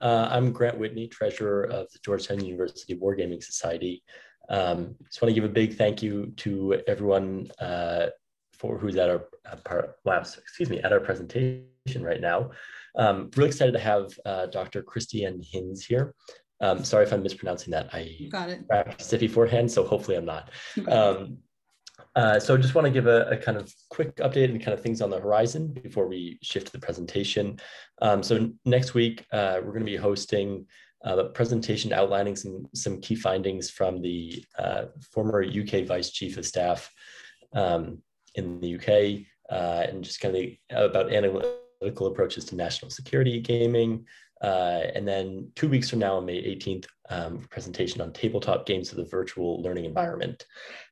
I'm Grant Whitney, treasurer of the Georgetown University Wargaming Society. Just want to give a big thank you to everyone who's at our presentation right now. Really excited to have Dr. Christienne Hinz here. Sorry if I'm mispronouncing that. I practiced it beforehand, so hopefully I'm not. So just want to give a kind of quick update and kind of things on the horizon before we shift to the presentation. So next week, we're going to be hosting a presentation outlining some key findings from the former UK Vice Chief of Staff in the UK, and just kind of about analytical approaches to national security gaming. And then 2 weeks from now, on May 18th, presentation on tabletop games for the virtual learning environment.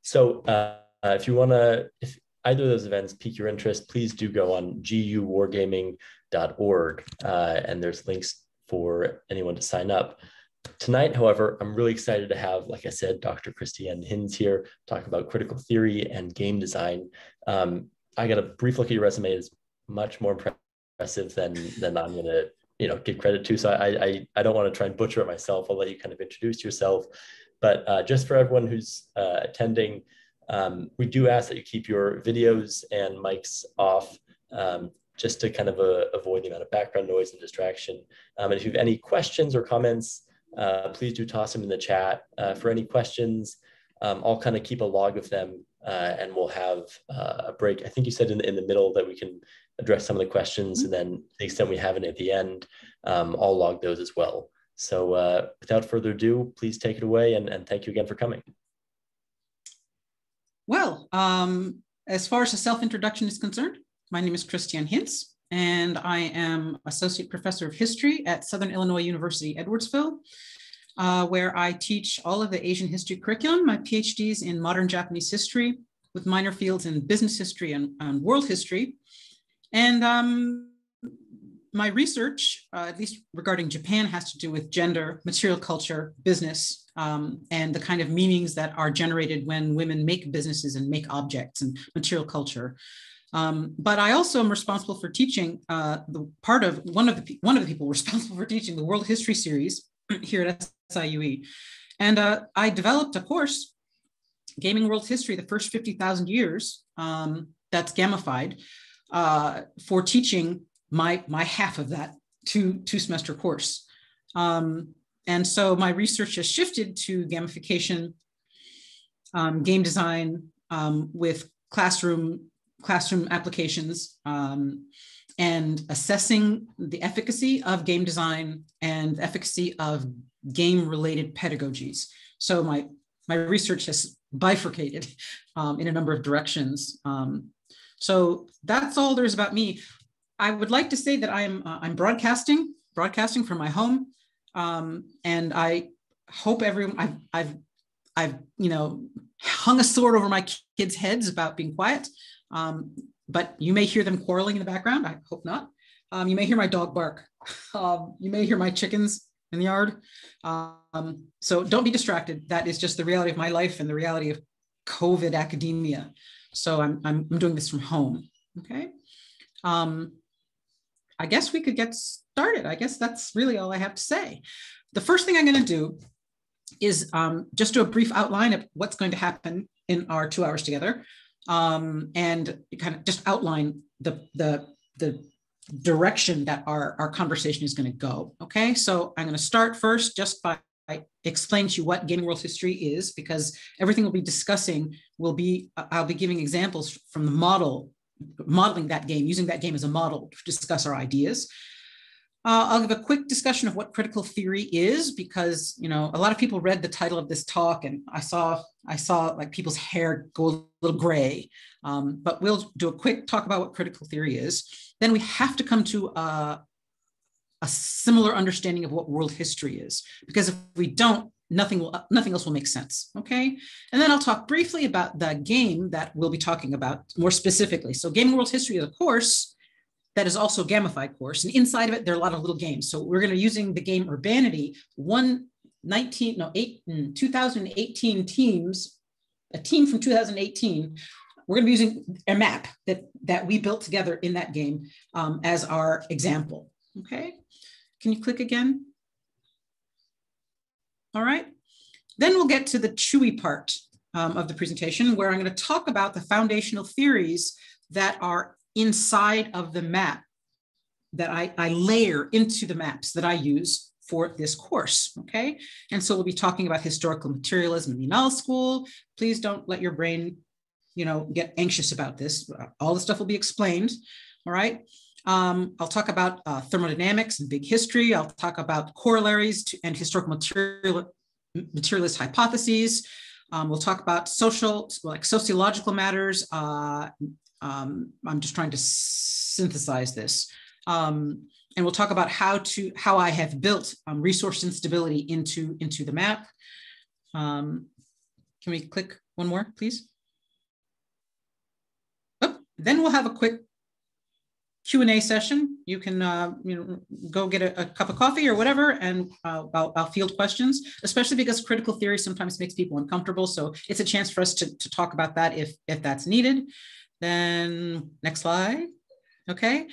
So if you want to, if either of those events pique your interest, please do go on guwargaming.org, and there's links for anyone to sign up. Tonight, however, I'm really excited to have, like I said, Dr. Christienne Hinz here talk about critical theory and game design. I got a brief look at your resume. It's much more impressive than I'm going to give credit to. So I don't want to try and butcher it myself. I'll let you kind of introduce yourself. But just for everyone who's attending, we do ask that you keep your videos and mics off just to kind of avoid the amount of background noise and distraction. And if you have any questions or comments, please do toss them in the chat for any questions. I'll kind of keep a log of them and we'll have a break. I think you said in the middle that we can address some of the questions, and then to the extent we haven't at the end, I'll log those as well. So without further ado, please take it away, and thank you again for coming. Well, as far as a self-introduction is concerned, my name is Christienne Hinz, and I am Associate Professor of History at Southern Illinois University Edwardsville, where I teach all of the Asian history curriculum. My PhD is in modern Japanese history with minor fields in business history and world history. And my research, at least regarding Japan, has to do with gender, material culture, business, and the kind of meanings that are generated when women make businesses and make objects and material culture. But I also am responsible for teaching one of the people responsible for teaching the World History Series here at SIUE. And I developed a course, Gaming World History, the First 50,000 Years, that's gamified, for teaching my half of that two-semester course. And so my research has shifted to gamification, game design with classroom applications, and assessing the efficacy of game design and efficacy of game-related pedagogies. So my research has bifurcated in a number of directions. So that's all there's about me. I would like to say that I'm broadcasting from my home, and I hope everyone. I've hung a sword over my kids' heads about being quiet, but you may hear them quarreling in the background. I hope not. You may hear my dog bark. You may hear my chickens in the yard. So don't be distracted. That is just the reality of my life and the reality of COVID academia. So I'm doing this from home, okay? I guess we could get started. I guess that's really all I have to say. The first thing I'm gonna do is just do a brief outline of what's going to happen in our 2 hours together, and kind of just outline the direction that our conversation is gonna go, okay? So I'm gonna start first just by I explain to you what Gaming World History is, because everything we'll be discussing will be, I'll be giving examples from the modeling that game, using that game as a model to discuss our ideas. I'll give a quick discussion of what critical theory is, because a lot of people read the title of this talk and I saw like people's hair go a little gray, but we'll do a quick talk about what critical theory is. Then we have to come to a similar understanding of what world history is, because if we don't, nothing else will make sense, okay? And then I'll talk briefly about the game that we'll be talking about more specifically. So Gaming World History is a course that is also a gamified course, and inside of it, there are a lot of little games. So we're gonna be using the game Urbanity. 2018 teams, a team from 2018, we're gonna be using a map that we built together in that game as our example. Okay, can you click again? All right. Then we'll get to the chewy part of the presentation, where I'm going to talk about the foundational theories that are inside of the map that I layer into the maps that I use for this course, okay? And so we'll be talking about historical materialism in the Annales School. Please don't let your brain, you know, get anxious about this. All the stuff will be explained, all right? I'll talk about thermodynamics and big history. I'll talk about corollaries to, and historical materialist hypotheses. We'll talk about social, like sociological matters. I'm just trying to synthesize this. And we'll talk about how I have built resource instability into the map. Can we click one more, please? Oh, then we'll have a quick Q&A session. You can you know, go get a cup of coffee or whatever, and I'll field questions, especially because critical theory sometimes makes people uncomfortable. So it's a chance for us to talk about that if that's needed. Then next slide, okay.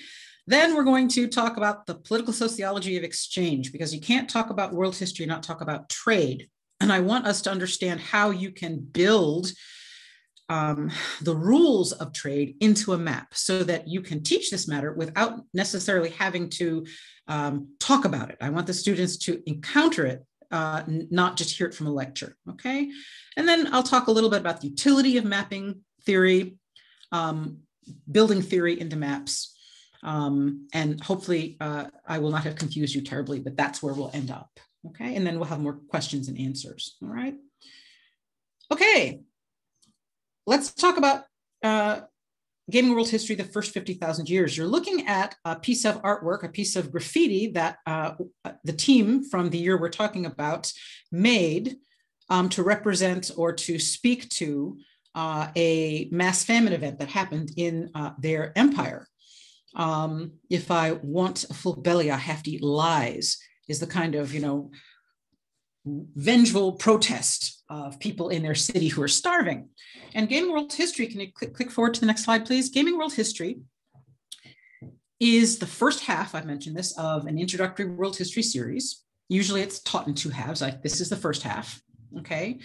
Then we're going to talk about the political sociology of exchange, because you can't talk about world history and not talk about trade. And I want us to understand how you can build the rules of trade into a map so that you can teach this matter without necessarily having to talk about it. I want the students to encounter it, not just hear it from a lecture, okay? And then I'll talk a little bit about the utility of mapping theory, building theory into maps. And hopefully I will not have confused you terribly, but that's where we'll end up, okay? And then we'll have more questions and answers, all right? Okay, let's talk about Gaming World History, the First 50,000 Years. You're looking at a piece of artwork, a piece of graffiti that the team from the year we're talking about made to represent or to speak to a mass famine event that happened in their empire. If I want a full belly, I have to eat lies, is the kind of, you know, vengeful protest of people in their city who are starving. And Gaming World History, can you click forward to the next slide, please? Gaming World History is the first half, I've mentioned this, of an introductory world history series. Usually it's taught in two halves, like this is the first half, okay?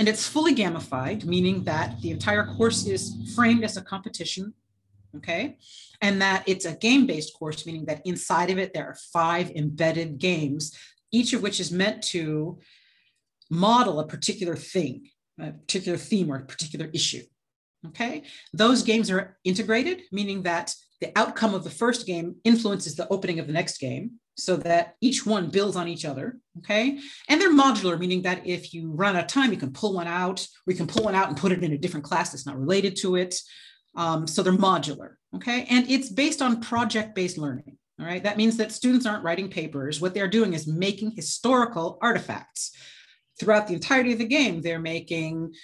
And it's fully gamified, meaning that the entire course is framed as a competition, okay? And that it's a game-based course, meaning that inside of it, there are 5 embedded games, each of which is meant to model a particular thing, a particular theme, or a particular issue, okay? Those games are integrated, meaning that the outcome of the first game influences the opening of the next game, so that each one builds on each other, okay? And they're modular, meaning that if you run out of time, you can pull one out, we can pull one out and put it in a different class that's not related to it. So they're modular, okay? And it's based on project-based learning, all right? That means that students aren't writing papers. What they're doing is making historical artifacts. Throughout the entirety of the game, they're making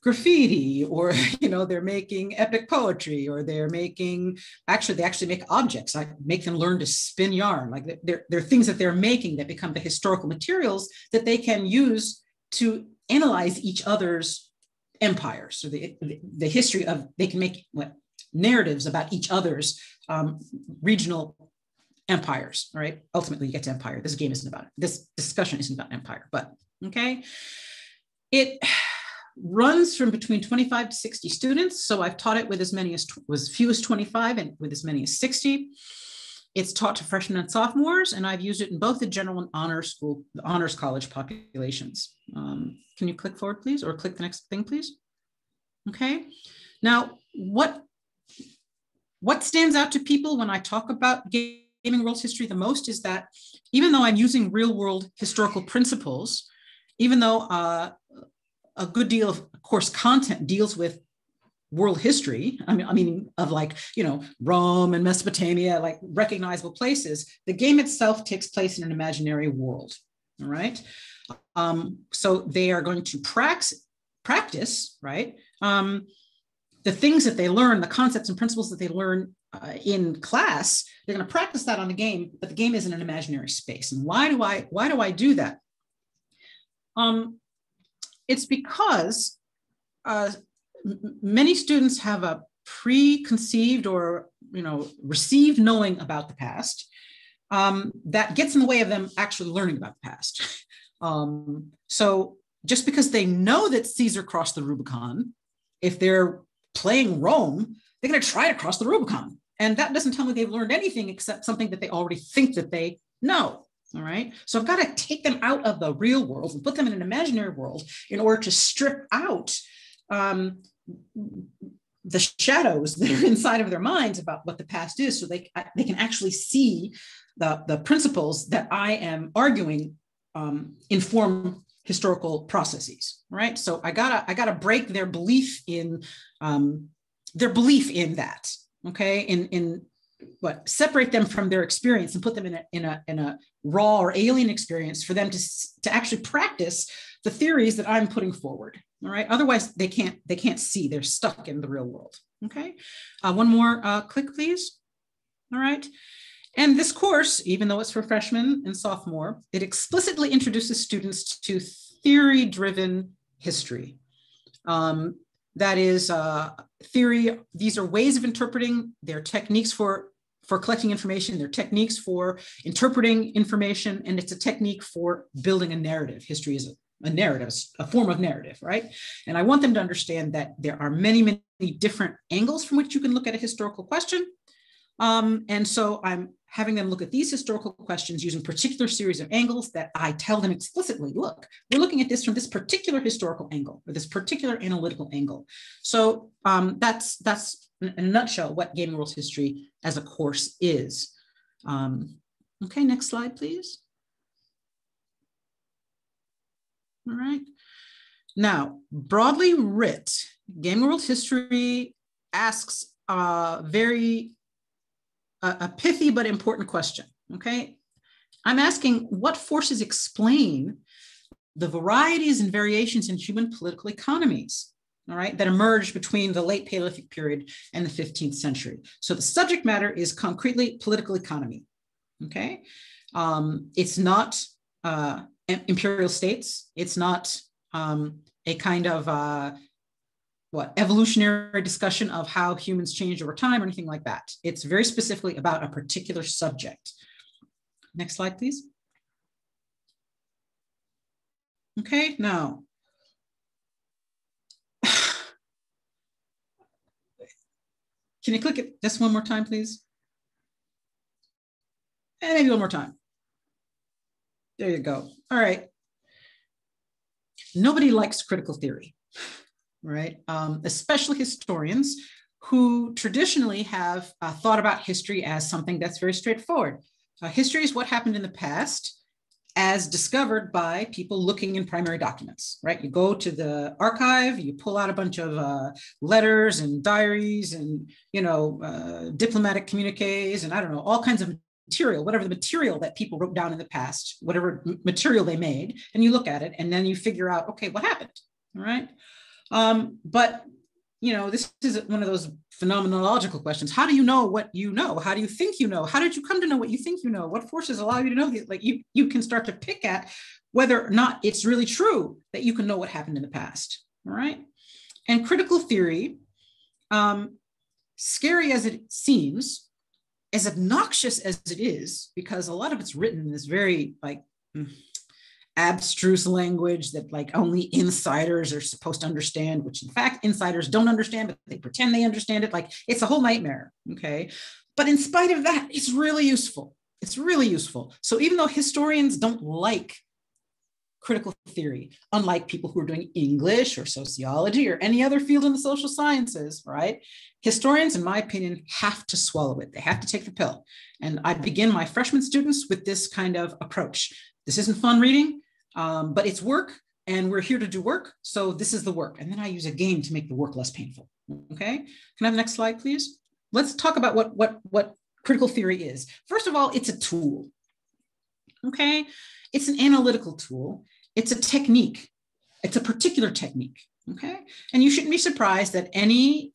graffiti, or, you know, they're making epic poetry, or they're making, actually, they actually make objects. I make them learn to spin yarn. Like they're things that they're making that become the historical materials that they can use to analyze each other's empires, so the history of, they can make what, narratives about each other's regional empires, all right? Ultimately you get to empire. This game isn't about it. This discussion isn't about empire, but okay. It runs from between 25 to 60 students. So I've taught it with as many as few as 25 and with as many as 60. It's taught to freshmen and sophomores, and I've used it in both the general and honors school, the honors college populations. Can you click forward, please, or click the next thing, please? Okay. Now, what stands out to people when I talk about Gaming World History the most is that even though I'm using real-world historical principles, even though a good deal of course content deals with world history, I mean of, like, you know, Rome and Mesopotamia, like recognizable places, the game itself takes place in an imaginary world, all right? So they are going to practice, right? The things that they learn, the concepts and principles that they learn in class, they're gonna practice that on the game, but the game is in an imaginary space. And why do I do that? It's because many students have a preconceived or, you know, received knowing about the past that gets in the way of them actually learning about the past. So just because they know that Caesar crossed the Rubicon, if they're playing Rome, they're going to try to cross the Rubicon. And that doesn't tell me they've learned anything except something that they already think that they know. All right. So I've got to take them out of the real world and put them in an imaginary world in order to strip out the shadows that are inside of their minds about what the past is, so they can actually see the principles that I am arguing inform historical processes, right? So I gotta break their belief in that, okay? But separate them from their experience and put them in a raw or alien experience for them to actually practice the theories that I'm putting forward. All right. Otherwise, they can't see. They're stuck in the real world. Okay. One more click, please. All right. And this course, even though it's for freshmen and sophomore, it explicitly introduces students to theory-driven history. That is theory. These are ways of interpreting. They're techniques for collecting information. They're techniques for interpreting information. And it's a technique for building a narrative. History is a narrative, a form of narrative, right? And I want them to understand that there are many, many different angles from which you can look at a historical question. And so I'm having them look at these historical questions using particular series of angles that I tell them explicitly, look, we're looking at this from this particular historical angle or this particular analytical angle. So that's in a nutshell what Gaming World History as a course is. Okay, next slide, please. All right. Now, broadly writ, Gaming World History asks a pithy but important question, okay? I'm asking what forces explain the varieties and variations in human political economies, all right, that emerged between the late Paleolithic period and the 15th century. So the subject matter is concretely political economy, okay? It's not imperial states. It's not a kind of evolutionary discussion of how humans changed over time or anything like that. It's very specifically about a particular subject. Next slide, please. Okay, now. Can you click it just one more time, please? And maybe one more time. There you go. All right. Nobody likes critical theory. Right, especially historians who traditionally have thought about history as something that's very straightforward. History is what happened in the past as discovered by people looking in primary documents, right? You go to the archive, you pull out a bunch of letters and diaries and, you know, diplomatic communiques and I don't know, all kinds of material, whatever the material that people wrote down in the past, whatever material they made, and you look at it and then you figure out, okay, what happened, all right? But, you know, this is one of those phenomenological questions. How do you know what you know? How do you think you know? How did you come to know what you think you know? What forces allow you to know these? Like you can start to pick at whether or not it's really true that you can know what happened in the past, all right? And critical theory, scary as it seems, as obnoxious as it is, because a lot of it's written in this very, like, abstruse language that like only insiders are supposed to understand, which in fact insiders don't understand, but they pretend they understand it. Like it's a whole nightmare, okay? But in spite of that, it's really useful. It's really useful. So even though historians don't like critical theory, unlike people who are doing English or sociology or any other field in the social sciences, right? Historians, in my opinion, have to swallow it. They have to take the pill. And I begin my freshman students with this kind of approach. This isn't fun reading, but it's work and we're here to do work. So this is the work. And then I use a game to make the work less painful, okay? Can I have the next slide, please? Let's talk about what critical theory is. First of all, it's a tool, okay? It's an analytical tool. It's a technique. It's a particular technique, okay? And you shouldn't be surprised that any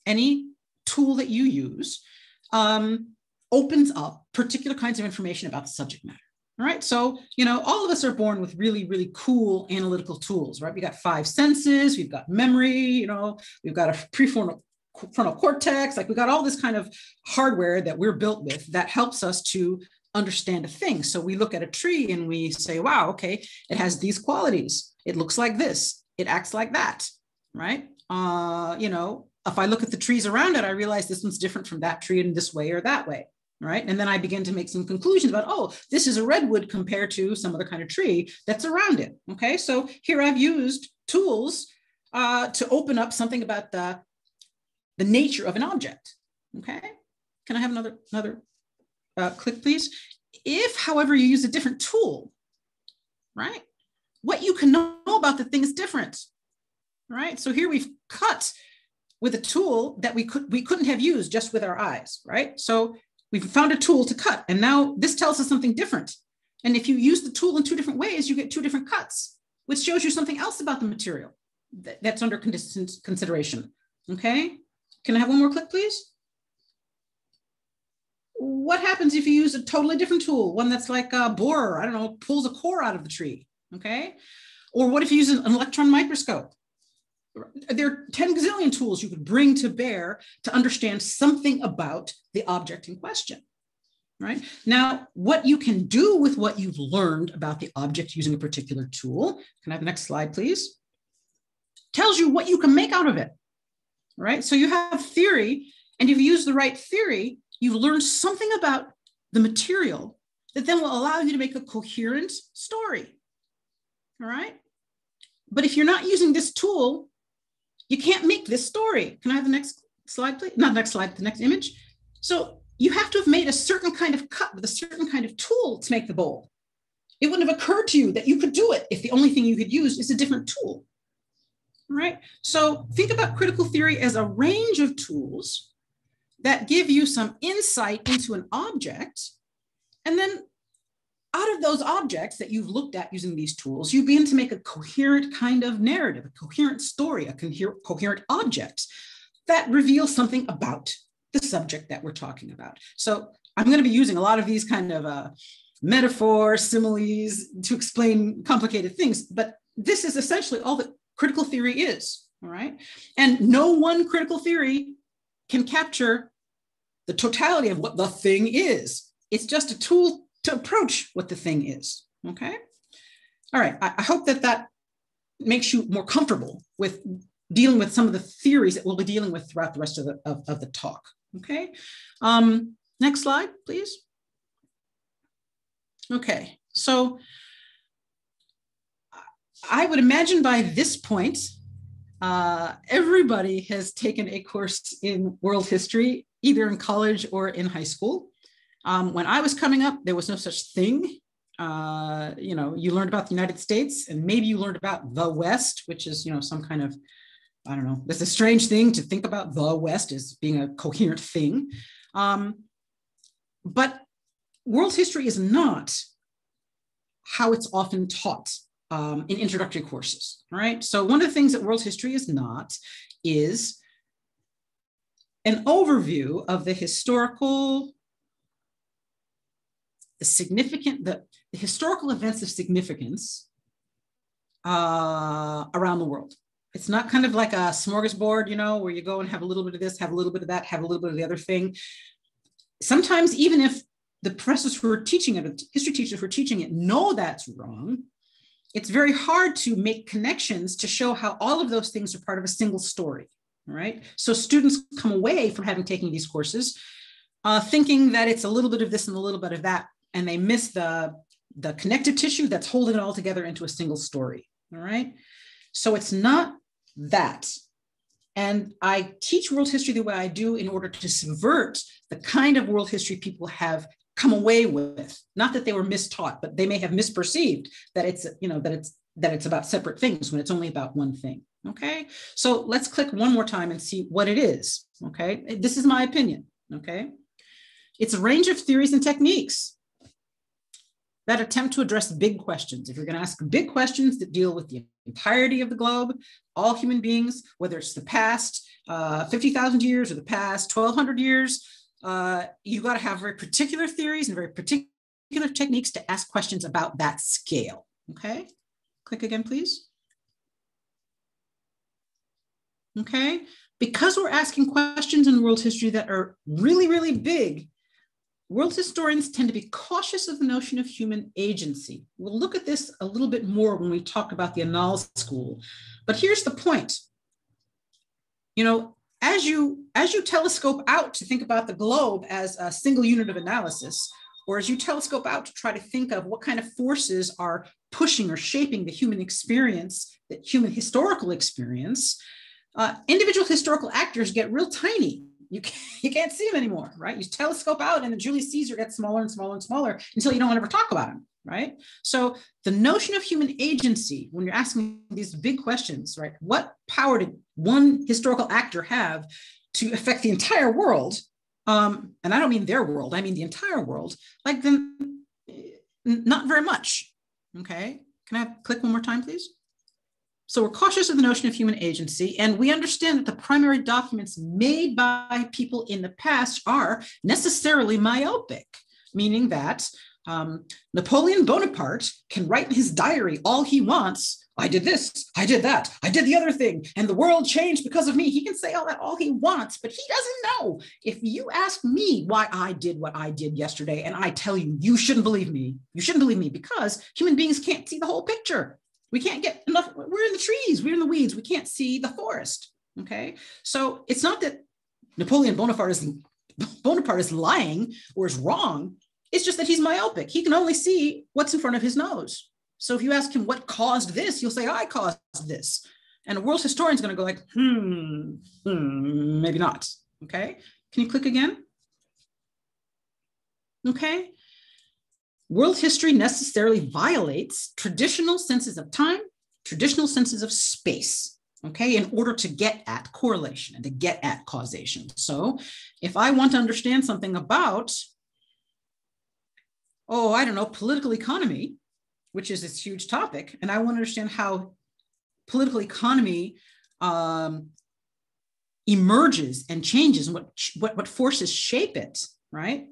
tool that you use opens up particular kinds of information about the subject matter. All right, so, you know, all of us are born with really, really cool analytical tools, right? We got five senses, we've got memory, you know, we've got a prefrontal cortex, like we got all this kind of hardware that we're built with that helps us to understand a thing. So we look at a tree and we say, wow, okay, it has these qualities. It looks like this. It acts like that, right? You know, if I look at the trees around it, I realize this one's different from that tree in this way or that way, right? And then I begin to make some conclusions about, oh, this is a redwood compared to some other kind of tree that's around it, okay? So here I've used tools to open up something about the nature of an object, okay? Can I have another click, please? If, however, you use a different tool, right? What you can know about the thing is different, right? So here we've cut with a tool that we couldn't have used just with our eyes, right? So we've found a tool to cut, and now this tells us something different. And if you use the tool in two different ways, you get two different cuts, which shows you something else about the material that's under consideration, okay? Can I have one more click, please? What happens if you use a totally different tool, one that's like a borer, I don't know, pulls a core out of the tree? Okay, or what if you use an electron microscope? There are 10 gazillion tools you could bring to bear to understand something about the object in question, right? Now, what you can do with what you've learned about the object using a particular tool, can I have the next slide, please? Tells you what you can make out of it, right? So you have theory, and if you use the right theory, you've learned something about the material that then will allow you to make a coherent story. All right. But if you're not using this tool, you can't make this story. Can I have the next slide, please? Not next slide, the next image. So you have to have made a certain kind of cut with a certain kind of tool to make the bowl. It wouldn't have occurred to you that you could do it if the only thing you could use is a different tool. All right. So think about critical theory as a range of tools that give you some insight into an object, and then out of those objects that you've looked at using these tools, you begin to make a coherent kind of narrative, a coherent story, a coherent object that reveals something about the subject that we're talking about. So I'm going to be using a lot of these kind of metaphors, similes to explain complicated things, but this is essentially all that critical theory is, all right? And no one critical theory can capture the totality of what the thing is. It's just a tool to approach what the thing is, okay? All right, I hope that that makes you more comfortable with dealing with some of the theories that we'll be dealing with throughout the rest of the talk, okay? Next slide, please. Okay, so I would imagine by this point, everybody has taken a course in world history, either in college or in high school. When I was coming up, there was no such thing. You know, you learned about the United States, and maybe you learned about the West, which is, you know, some kind of, I don't know, that's a strange thing to think about the West as being a coherent thing. But world history is not how it's often taught in introductory courses, right? So one of the things that world history is not is an overview of the historical the historical events of significance around the world. It's not kind of like a smorgasbord, you know, where you go and have a little bit of this, have a little bit of that, have a little bit of the other thing. Sometimes, even if the professors who are teaching it, history teachers who are teaching it, know that's wrong, it's very hard to make connections to show how all of those things are part of a single story, right? So students come away from having taken these courses thinking that it's a little bit of this and a little bit of that, and they miss the connective tissue that's holding it all together into a single story, all right? So it's not that. And I teach world history the way I do in order to subvert the kind of world history people have come away with. Not that they were mistaught, but they may have misperceived that it's, you know, that it's about separate things when it's only about one thing, okay? So let's click one more time and see what it is, okay? This is my opinion, okay? It's a range of theories and techniques that attempt to address big questions. If you're going to ask big questions that deal with the entirety of the globe, all human beings, whether it's the past 50,000 years or the past 1,200 years, you got to have very particular theories and very particular techniques to ask questions about that scale. Okay, click again, please. Okay, because we're asking questions in world history that are really, really big, World historians tend to be cautious of the notion of human agency. We'll look at this a little bit more when we talk about the Annales School, but here's the point. You know, as you telescope out to think about the globe as a single unit of analysis, or as you telescope out to try to think of what kind of forces are pushing or shaping the human experience, the human historical experience, individual historical actors get real tiny. You can't see them anymore, right? You telescope out and the Julius Caesar gets smaller and smaller and smaller until you don't ever talk about him, right? So the notion of human agency, when you're asking these big questions, right? What power did one historical actor have to affect the entire world? And I don't mean their world, I mean the entire world, like then not very much, okay? Can I click one more time, please? So we're cautious of the notion of human agency, and we understand that the primary documents made by people in the past are necessarily myopic, meaning that Napoleon Bonaparte can write in his diary all he wants. I did this, I did that, I did the other thing, and the world changed because of me. He can say all that all he wants, but he doesn't know. If you ask me why I did what I did yesterday, and I tell you, you shouldn't believe me. You shouldn't believe me because human beings can't see the whole picture. We can't get enough, we're in the trees, we're in the weeds, we can't see the forest, okay? So it's not that Napoleon Bonaparte is lying or is wrong, it's just that he's myopic. He can only see what's in front of his nose. So if you ask him what caused this, you'll say, I caused this. And a world historian's gonna go like, maybe not, okay? Can you click again? Okay. World history necessarily violates traditional senses of time, traditional senses of space, okay, in order to get at correlation and to get at causation. So if I want to understand something about, oh, I don't know, political economy, which is this huge topic, and I want to understand how political economy emerges and changes and what forces shape it, right?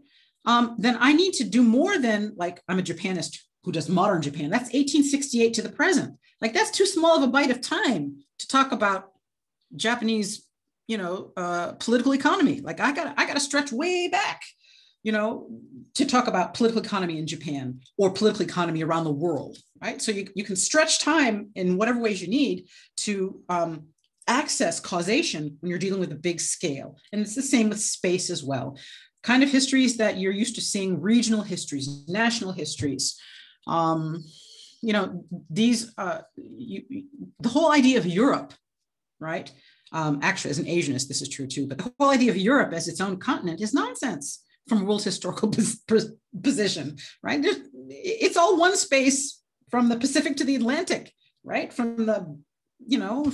Then I need to do more than, like, I'm a Japanist who does modern Japan. That's 1868 to the present. Like, that's too small of a bite of time to talk about Japanese, you know, political economy. Like, I gotta stretch way back, you know, to talk about political economy in Japan or political economy around the world, right? So you can stretch time in whatever ways you need to access causation when you're dealing with a big scale. And it's the same with space as well. Kind of histories that you're used to seeing, regional histories, national histories. You know, these, the whole idea of Europe, right? Actually, as an Asianist, this is true too, but the whole idea of Europe as its own continent is nonsense from a world historical position, right? It's all one space from the Pacific to the Atlantic, right? From the, you know,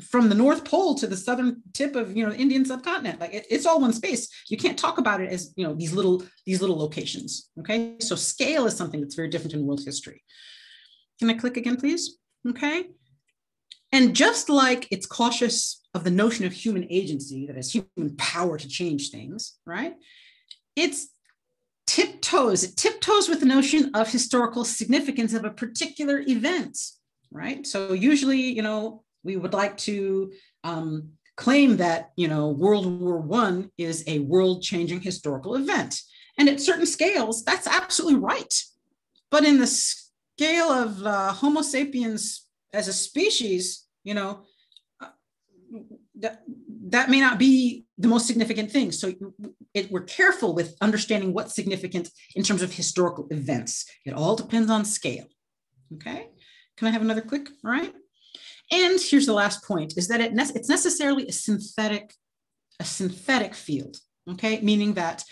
from the North Pole to the southern tip of, you know, the Indian subcontinent. Like it's all one space. You can't talk about it as, you know, these little locations. Okay. So scale is something that's very different in world history. Can I click again, please? Okay. And just like it's cautious of the notion of human agency, that is human power to change things, right? It tiptoes with the notion of historical significance of a particular event, right? So usually, you know, we would like to claim that, you know, World War I is a world-changing historical event. And at certain scales, that's absolutely right. But in the scale of Homo sapiens as a species, you know, that may not be the most significant thing. So we're careful with understanding what's significant in terms of historical events. It all depends on scale, okay? Can I have another click, all right? And here's the last point, is that it's necessarily a synthetic field, okay? Meaning that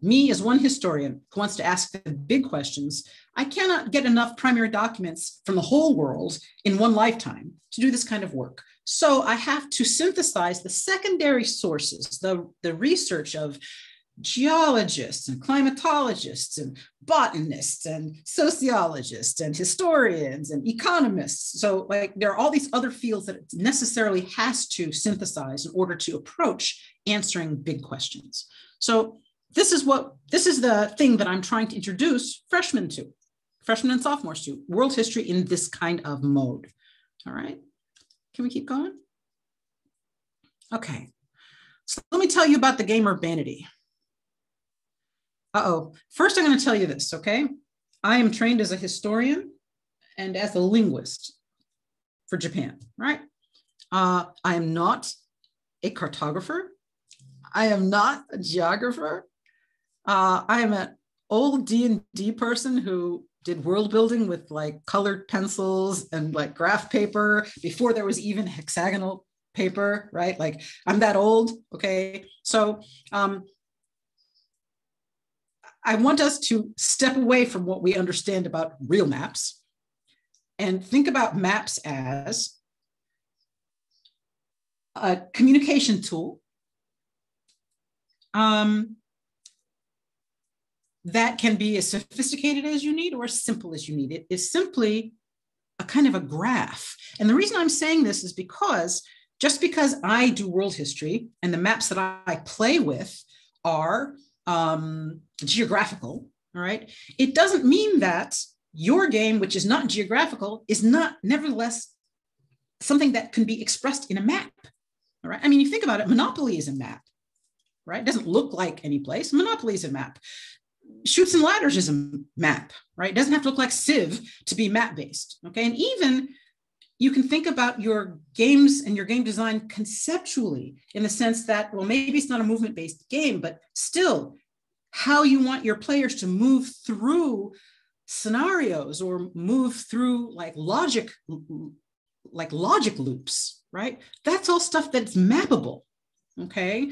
me as one historian who wants to ask the big questions, I cannot get enough primary documents from the whole world in one lifetime to do this kind of work. So I have to synthesize the secondary sources, the research of geologists and climatologists and botanists and sociologists and historians and economists. So like there are all these other fields that it necessarily has to synthesize in order to approach answering big questions. So this is the thing that I'm trying to introduce freshmen and sophomores to, world history in this kind of mode. All right, can we keep going? Okay, so let me tell you about the game Urbanity. Uh-oh. First, I'm going to tell you this, okay? I am trained as a historian and as a linguist for Japan, right? I am not a cartographer. I am not a geographer. I am an old D&D person who did world building with like colored pencils and like graph paper before there was even hexagonal paper, right? Like I'm that old, okay? So I want us to step away from what we understand about real maps and think about maps as a communication tool that can be as sophisticated as you need or as simple as you need. It is simply a kind of a graph. And the reason I'm saying this is because just because I do world history and the maps that I play with are geographical, all right, it doesn't mean that your game, which is not geographical, is not nevertheless something that can be expressed in a map, all right? I mean, you think about it, Monopoly is a map, right? It doesn't look like any place. Monopoly is a map. Chutes and Ladders is a map, right? It doesn't have to look like Civ to be map-based, okay? And even you can think about your games and your game design conceptually in the sense that, well, maybe it's not a movement-based game, but still how you want your players to move through scenarios or move through like logic loops, right? That's all stuff that's mappable, okay?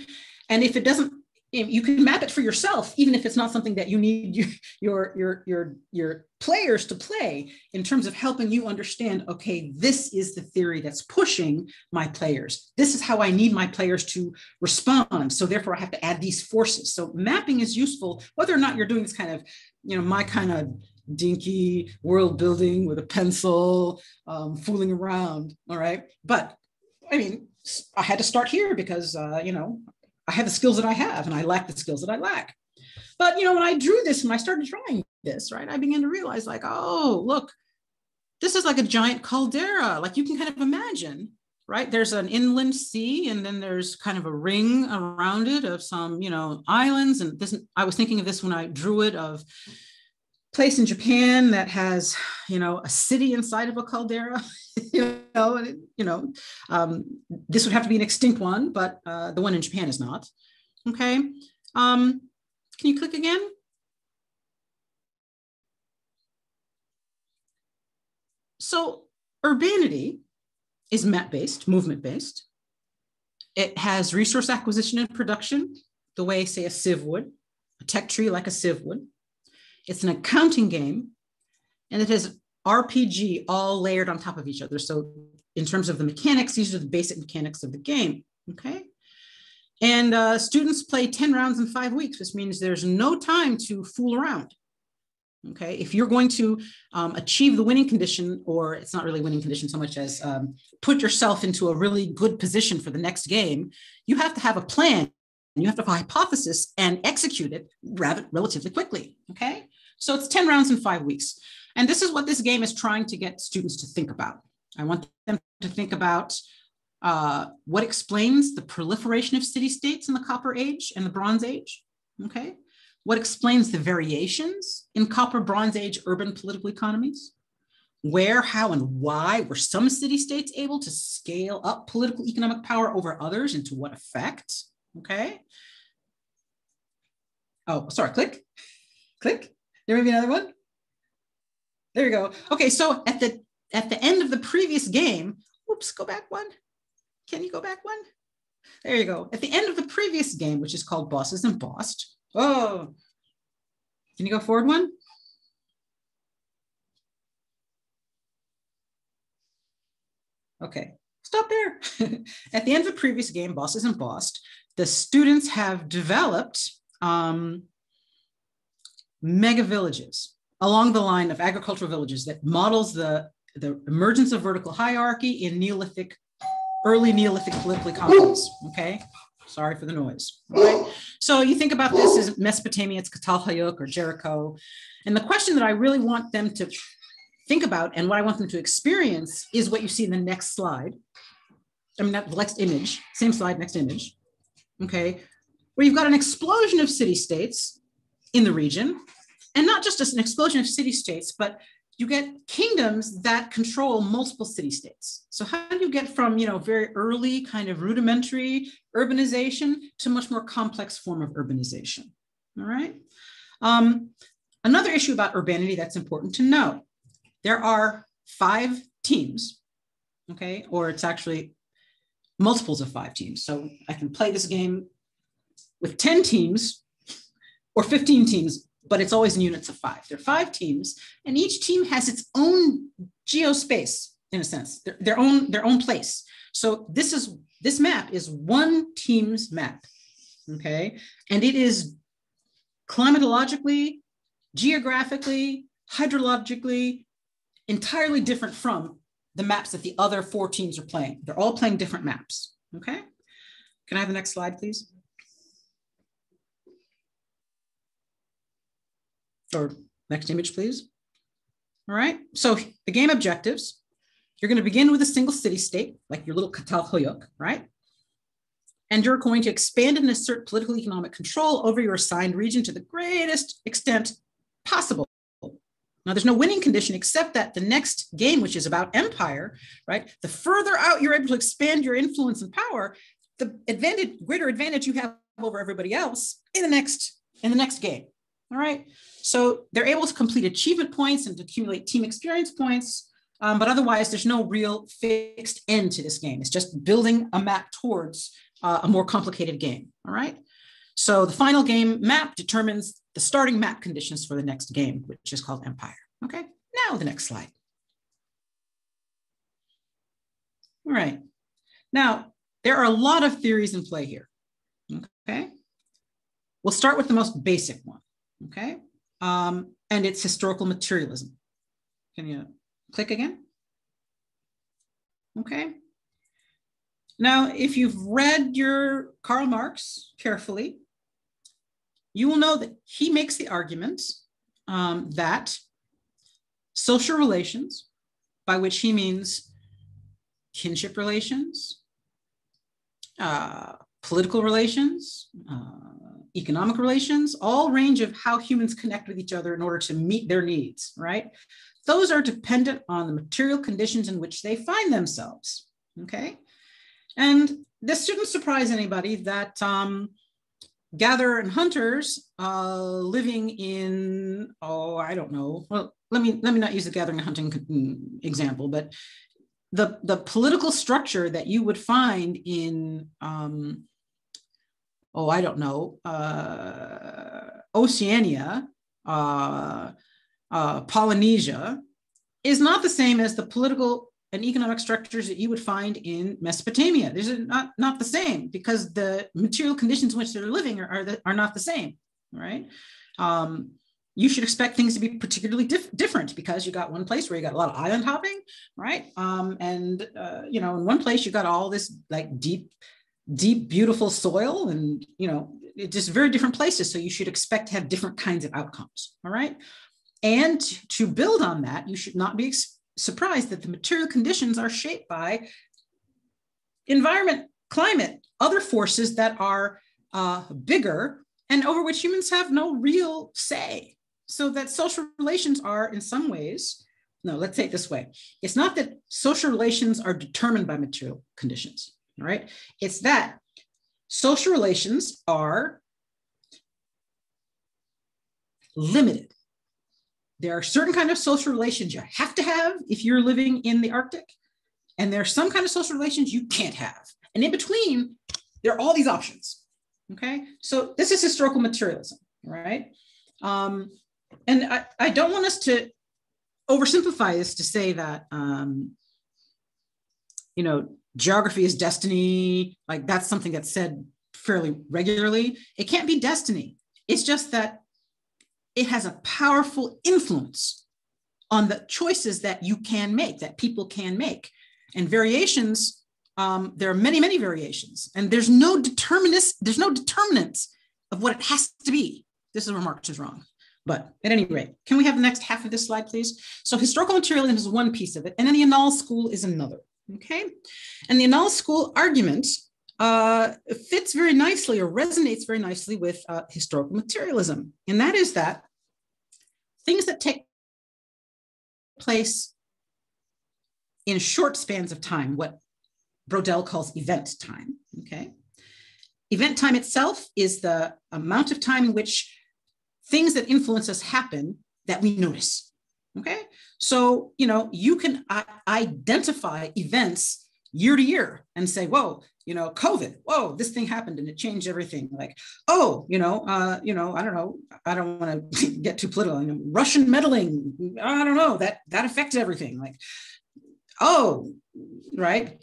And if it doesn't, you can map it for yourself, even if it's not something that you need your players to play in terms of helping you understand, okay, this is the theory that's pushing my players. This is how I need my players to respond. So therefore I have to add these forces. So mapping is useful, whether or not you're doing this kind of, you know, my kind of dinky world building with a pencil, fooling around, all right? But I mean, I had to start here because, you know, I have the skills that I have and I lack the skills that I lack. But, you know, when I drew this and I started trying this, right, I began to realize like, oh, look, this is like a giant caldera. Like you can kind of imagine, right? There's an inland sea and then there's kind of a ring around it of some, you know, islands. And this, I was thinking of this when I drew it, of place in Japan that has, you know, a city inside of a caldera, you know, and it, you know, this would have to be an extinct one, but the one in Japan is not. Okay. Can you click again? So urbanity is map-based, movement-based. It has resource acquisition and production, the way say a Civ would, a tech tree like a Civ would. It's an accounting game, and it has RPG all layered on top of each other. So in terms of the mechanics, these are the basic mechanics of the game, okay? And students play 10 rounds in 5 weeks, which means there's no time to fool around, okay? If you're going to achieve the winning condition, or it's not really winning condition so much as put yourself into a really good position for the next game, you have to have a plan. You have to have a hypothesis and execute it relatively quickly, okay? So it's 10 rounds in 5 weeks. And this is what this game is trying to get students to think about. I want them to think about what explains the proliferation of city-states in the Copper Age and the Bronze Age, okay? What explains the variations in Copper Bronze Age urban political economies? Where, how, and why were some city-states able to scale up political economic power over others, and to what effect, okay? Oh, sorry, click, click. There may be another one. There we go. Okay, so at the end of the previous game, oops, go back one. Can you go back one? There you go. At the end of the previous game, which is called Bosses and Bossed. Oh, can you go forward one? Okay, stop there. At the end of the previous game, Bosses and Bossed, the students have developed mega villages along the line of agricultural villages that models the emergence of vertical hierarchy in Neolithic, early Neolithic political economies, okay? Sorry for the noise, right? So you think about this as Mesopotamia, it's Çatalhöyük or Jericho. And the question that I really want them to think about and what I want them to experience is what you see in the next slide. I mean, not the next image, same slide, next image, okay? Where you've got an explosion of city-states in the region. And not just as an explosion of city-states, but you get kingdoms that control multiple city-states. So how do you get from, you know, very early kind of rudimentary urbanization to much more complex form of urbanization? All right. Another issue about urbanity that's important to know. There are 5 teams, okay? Or it's actually multiples of 5 teams. So I can play this game with 10 teams or 15 teams, but it's always in units of 5. There are 5 teams, and each team has its own geospace, in a sense, their own place. So this map is one team's map, okay? And it is climatologically, geographically, hydrologically, entirely different from the maps that the other 4 teams are playing. They're all playing different maps, okay? Can I have the next slide, please? Or next image, please. All right, so the game objectives. You're gonna begin with a single city-state, like your little Çatalhöyük, right? And you're going to expand and assert political economic control over your assigned region to the greatest extent possible. Now, there's no winning condition except that the next game, which is about empire, right? The further out you're able to expand your influence and power, the advantage, greater advantage you have over everybody else in the next game. All right, so they're able to complete achievement points and to accumulate team experience points, but otherwise there's no real fixed end to this game. It's just building a map towards a more complicated game, all right? So the final game map determines the starting map conditions for the next game, which is called Empire, okay? Now the next slide. All right, now there are a lot of theories in play here, okay? We'll start with the most basic one. Okay, and it's historical materialism. Can you click again? Okay. Now, if you've read your Karl Marx carefully, you will know that he makes the argument that social relations, by which he means kinship relations, political relations, economic relations, all range of how humans connect with each other in order to meet their needs, right? Those are dependent on the material conditions in which they find themselves, okay? And this shouldn't surprise anybody that gatherer and hunters living in, oh, I don't know. Well, let me not use the gathering and hunting example, but the political structure that you would find in, oh, I don't know, Oceania, Polynesia, is not the same as the political and economic structures that you would find in Mesopotamia. These are not the same because the material conditions in which they're living are not the same, right? You should expect things to be particularly different because you got one place where you got a lot of island hopping, right? You know, in one place you got all this like deep, beautiful soil and, you know, it's just very different places. So you should expect to have different kinds of outcomes, all right? And to build on that, you should not be surprised that the material conditions are shaped by environment, climate, other forces that are bigger and over which humans have no real say. So that social relations are in some ways, no, let's say it this way. It's not that social relations are determined by material conditions. Right? It's that social relations are limited. There are certain kinds of social relations you have to have if you're living in the Arctic, and there are some kind of social relations you can't have. And in between, there are all these options, okay? So this is historical materialism, right? And I don't want us to oversimplify this to say that, you know, geography is destiny, like that's something that's said fairly regularly. It can't be destiny. It's just that it has a powerful influence on the choices that you can make, that people can make. And variations, there are many, many variations. And there's no determinants of what it has to be. This is where Marx is wrong. But at any rate, can we have the next half of this slide, please? So historical materialism is one piece of it, and then the Annales School is another. Okay, and the Annales School argument fits very nicely or resonates very nicely with historical materialism. And that is that things that take place in short spans of time, what Braudel calls event time, okay? Event time itself is the amount of time in which things that influence us happen that we notice, okay? So, you know, you can identify events year to year and say, whoa, you know, COVID, whoa, this thing happened and it changed everything. Like, oh, you know, I don't know. I don't want to get too political. You know, Russian meddling, I don't know, that affected everything. Like, oh, right.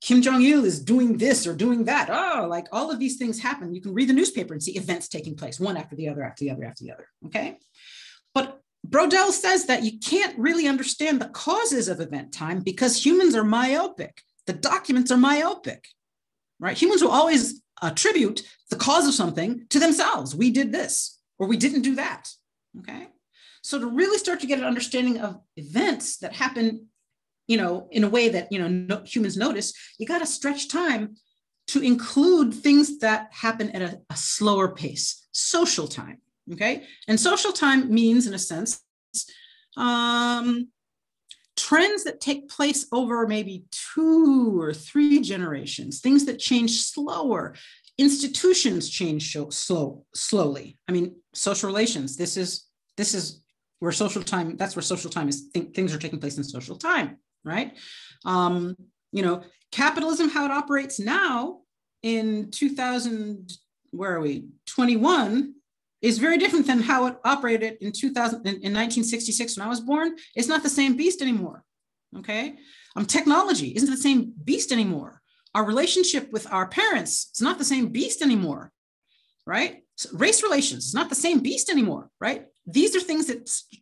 Kim Jong-il is doing this or doing that. Oh, like all of these things happen. You can read the newspaper and see events taking place one after the other, after the other, after the other, okay? But Braudel says that you can't really understand the causes of event time because humans are myopic. The documents are myopic, right? Humans will always attribute the cause of something to themselves. We did this or we didn't do that, okay? So to really start to get an understanding of events that happen, you know, in a way that, you know, humans notice, you got to stretch time to include things that happen at a slower pace, social time, okay? And social time means, in a sense, trends that take place over maybe 2 or 3 generations, things that change slower, institutions change slowly. I mean, social relations, this is where social time, that's where social time is, things are taking place in social time. Right? You know, capitalism, how it operates now in 21, is very different than how it operated in 1966 when I was born. It's not the same beast anymore. Okay. Technology isn't the same beast anymore. Our relationship with our parents is not the same beast anymore. Right? So race relations is not the same beast anymore. Right? These are things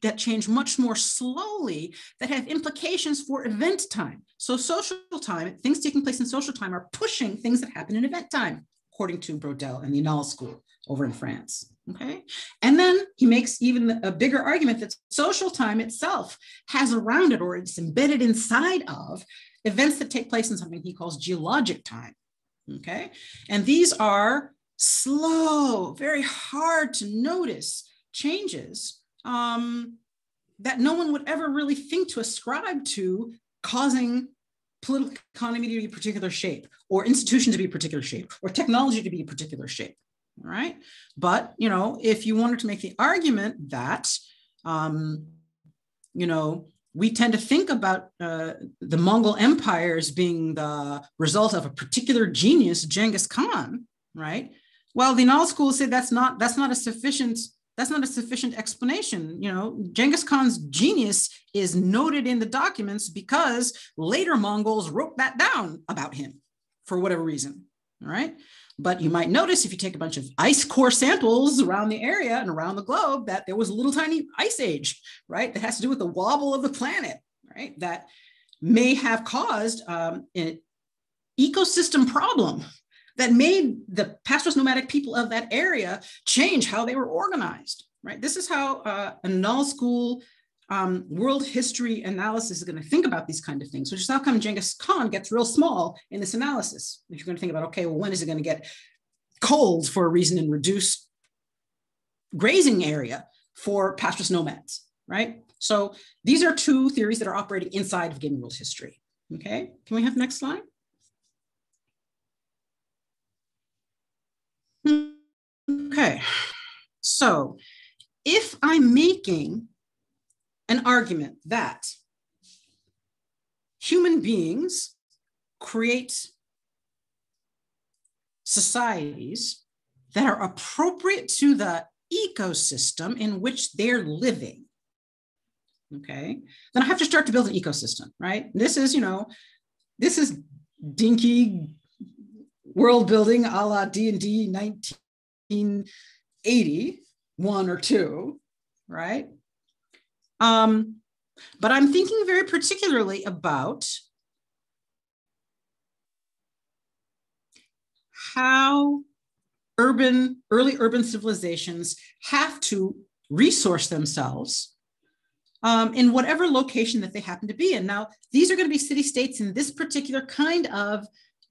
that change much more slowly that have implications for event time. So social time, things taking place in social time are pushing things that happen in event time, according to Braudel and the Annales School over in France, okay? And then he makes even a bigger argument that social time itself has around it, or it's embedded inside of, events that take place in something he calls geologic time, okay? And these are slow, very hard to notice changes that no one would ever really think to ascribe to causing political economy to be a particular shape, or institutions to be a particular shape, or technology to be a particular shape, all right? But, you know, if you wanted to make the argument that, you know, we tend to think about the Mongol Empire as being the result of a particular genius, Genghis Khan, right? Well, the Annales School said that's not a sufficient explanation. You know, Genghis Khan's genius is noted in the documents because later Mongols wrote that down about him for whatever reason, all right? But you might notice if you take a bunch of ice core samples around the area and around the globe that there was a little tiny ice age, right? That has to do with the wobble of the planet, right? That may have caused an ecosystem problem that made the pastoral nomadic people of that area change how they were organized, right? This is how Annales School world history analysis is going to think about these kind of things, which is how come Genghis Khan gets real small in this analysis. If you're going to think about, okay, well, when is it going to get cold for a reason and reduce grazing area for pastoral nomads, right? So these are two theories that are operating inside of gaming world history, okay? Can we have the next slide? Okay, so if I'm making an argument that human beings create societies that are appropriate to the ecosystem in which they're living, okay, then I have to start to build an ecosystem, right? This is, you know, this is dinky world building a la D&D 1981 or 2, right? But I'm thinking very particularly about how early urban civilizations have to resource themselves in whatever location that they happen to be in. Now, these are going to be city-states in this particular kind of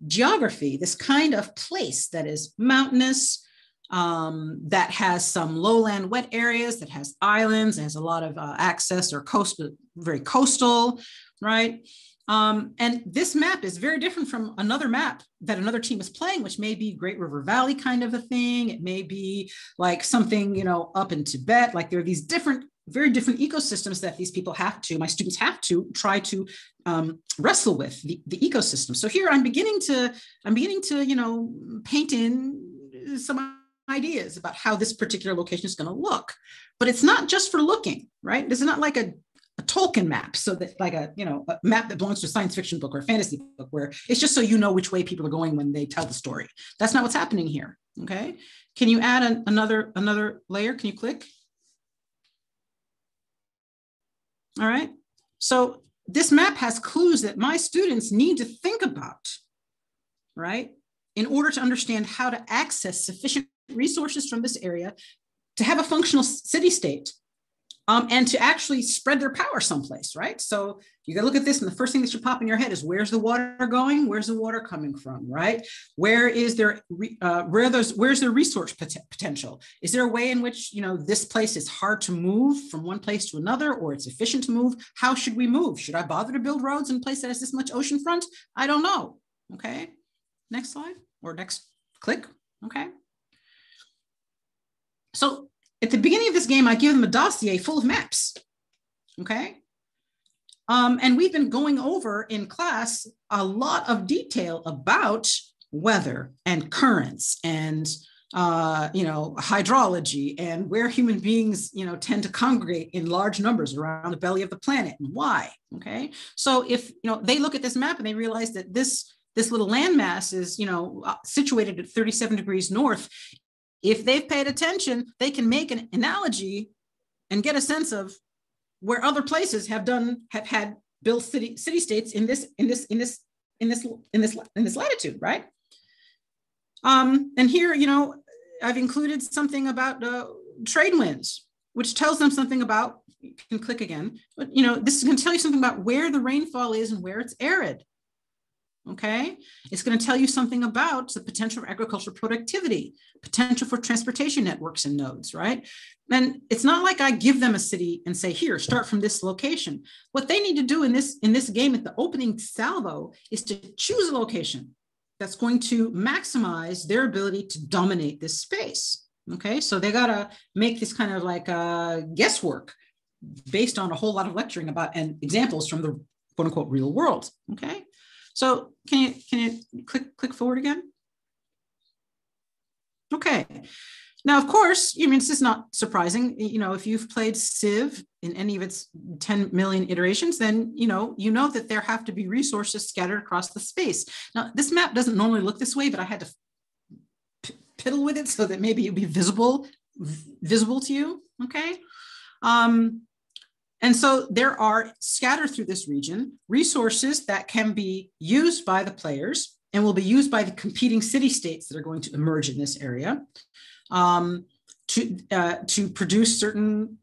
geography, this kind of place that is mountainous, that has some lowland wet areas, that has islands, has a lot of access or coast, very coastal, right? And this map is very different from another map that another team is playing, which may be Great River Valley kind of a thing. It may be like something, you know, up in Tibet. Like there are these different, very different ecosystems that these people have to, my students have to try to wrestle with the ecosystem. So here I'm beginning to, you know, paint in some ideas about how this particular location is going to look, but it's not just for looking, right? This is not like a Tolkien map, so that like a, you know, a map that belongs to a science fiction book or a fantasy book where it's just so you know which way people are going when they tell the story. That's not what's happening here, okay? Can you add another layer? Can you click? All right, so this map has clues that my students need to think about, right? In order to understand how to access sufficient resources from this area to have a functional city-state, and to actually spread their power someplace, right? So you gotta look at this and the first thing that should pop in your head is where's the water going? Where's the water coming from, right? Where is there, where's their resource potential? Is there a way in which, you know, this place is hard to move from one place to another, or it's efficient to move? How should we move? Should I bother to build roads in a place that has this much ocean front? I don't know, okay? Next slide or next click, okay? So, at the beginning of this game, I give them a dossier full of maps, okay? And we've been going over in class a lot of detail about weather and currents and, you know, hydrology and where human beings, you know, tend to congregate in large numbers around the belly of the planet and why, okay? So if, you know, they look at this map and they realize that this little landmass is, you know, situated at 37 degrees north, if they've paid attention, they can make an analogy and get a sense of where other places have had built city-states in this latitude, right? And here, you know, I've included something about trade winds, which tells them something about, you can click again, but you know, this is going to tell you something about where the rainfall is and where it's arid. Okay, it's going to tell you something about the potential for agricultural productivity, potential for transportation networks and nodes, right? And it's not like I give them a city and say, here, start from this location. What they need to do in this game at the opening salvo is to choose a location that's going to maximize their ability to dominate this space. Okay, so they got to make this kind of like guesswork based on a whole lot of lecturing about and examples from the quote unquote real world. Okay. So can you click forward again? Okay. Now, of course, I mean, this is not surprising. You know, if you've played Civ in any of its 10 million iterations, then, you know that there have to be resources scattered across the space. Now, this map doesn't normally look this way, but I had to piddle with it so that maybe it'd be visible to you, okay? And so there are scattered through this region resources that can be used by the players and will be used by the competing city-states that are going to emerge in this area to produce certain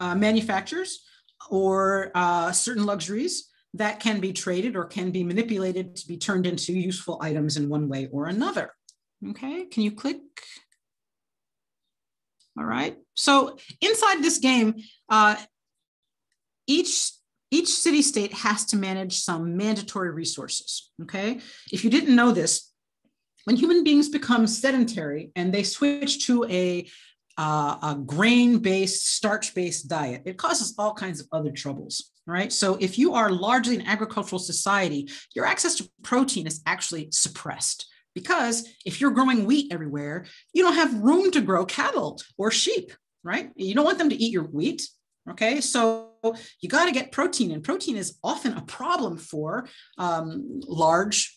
manufactures or certain luxuries that can be traded or can be manipulated to be turned into useful items in one way or another. Okay, can you click? All right, so inside this game, each city-state has to manage some mandatory resources, okay? If you didn't know this, when human beings become sedentary and they switch to a grain-based, starch-based diet, it causes all kinds of other troubles, right? So if you are largely an agricultural society, your access to protein is actually suppressed. Because if you're growing wheat everywhere, you don't have room to grow cattle or sheep, right? You don't want them to eat your wheat, okay? So you got to get protein, and protein is often a problem for large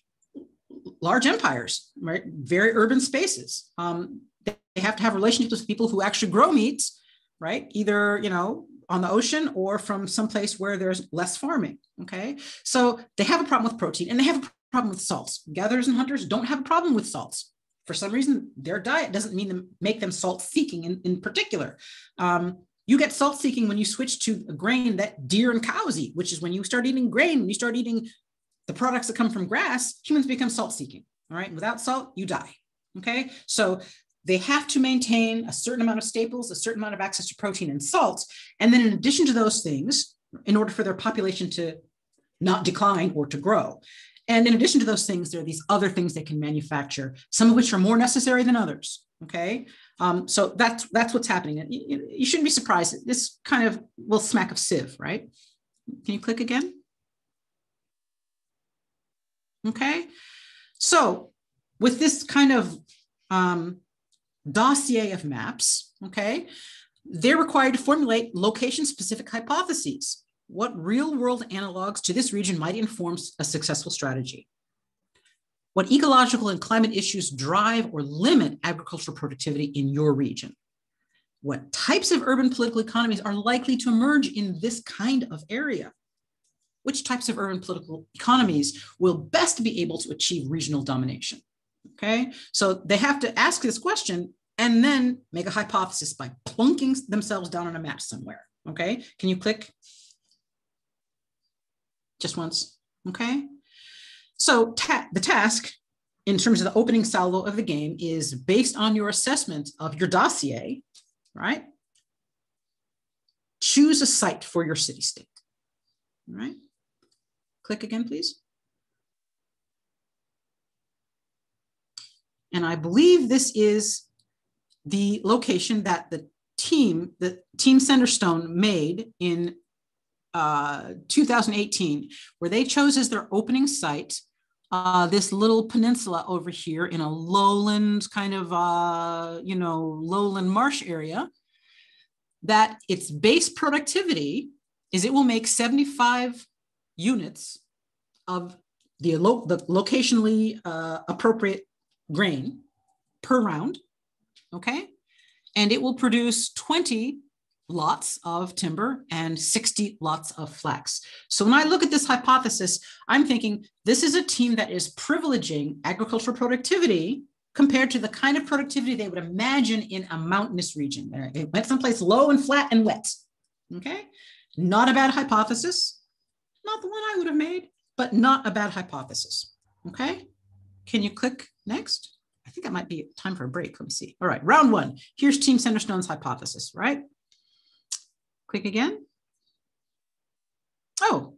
empires, right? Very urban spaces. They have to have relationships with people who actually grow meats, right? Either, you know, on the ocean or from someplace where there's less farming, okay? So they have a problem with protein, and they have a problem with salts. Gatherers and hunters don't have a problem with salts. For some reason, their diet doesn't make them salt-seeking in particular. You get salt seeking when you switch to a grain that deer and cows eat, which is when you start eating grain, when you start eating the products that come from grass, humans become salt-seeking, all right? Without salt, you die, okay? So they have to maintain a certain amount of staples, a certain amount of access to protein and salt. And then in addition to those things, in order for their population to not decline or to grow. And in addition to those things, there are these other things they can manufacture, some of which are more necessary than others, okay? So that's what's happening. And you shouldn't be surprised. This kind of will smack of Civ, right? Can you click again? Okay, so with this kind of dossier of maps, okay, they're required to formulate location-specific hypotheses. What real-world analogs to this region might inform a successful strategy? What ecological and climate issues drive or limit agricultural productivity in your region? What types of urban political economies are likely to emerge in this kind of area? Which types of urban political economies will best be able to achieve regional domination? Okay, so they have to ask this question and then make a hypothesis by plunking themselves down on a map somewhere. Okay, can you click? Just once, okay? So the task in terms of the opening salvo of the game is based on your assessment of your dossier, right? Choose a site for your city state, all right? Click again, please. And I believe this is the location that the team Centerstone made in 2018, where they chose as their opening site this little peninsula over here in a lowland kind of, you know, lowland marsh area, that its base productivity is it will make 75 units of the locationally appropriate grain per round, okay? And it will produce 20 lots of timber and 60 lots of flax. So when I look at this hypothesis, I'm thinking this is a team that is privileging agricultural productivity compared to the kind of productivity they would imagine in a mountainous region. They went someplace low and flat and wet, okay? Not a bad hypothesis, not the one I would have made, but not a bad hypothesis, okay? Can you click next? I think that might be time for a break, let me see. All right, round one, here's Team Centerstone's hypothesis, right? Click again. Oh,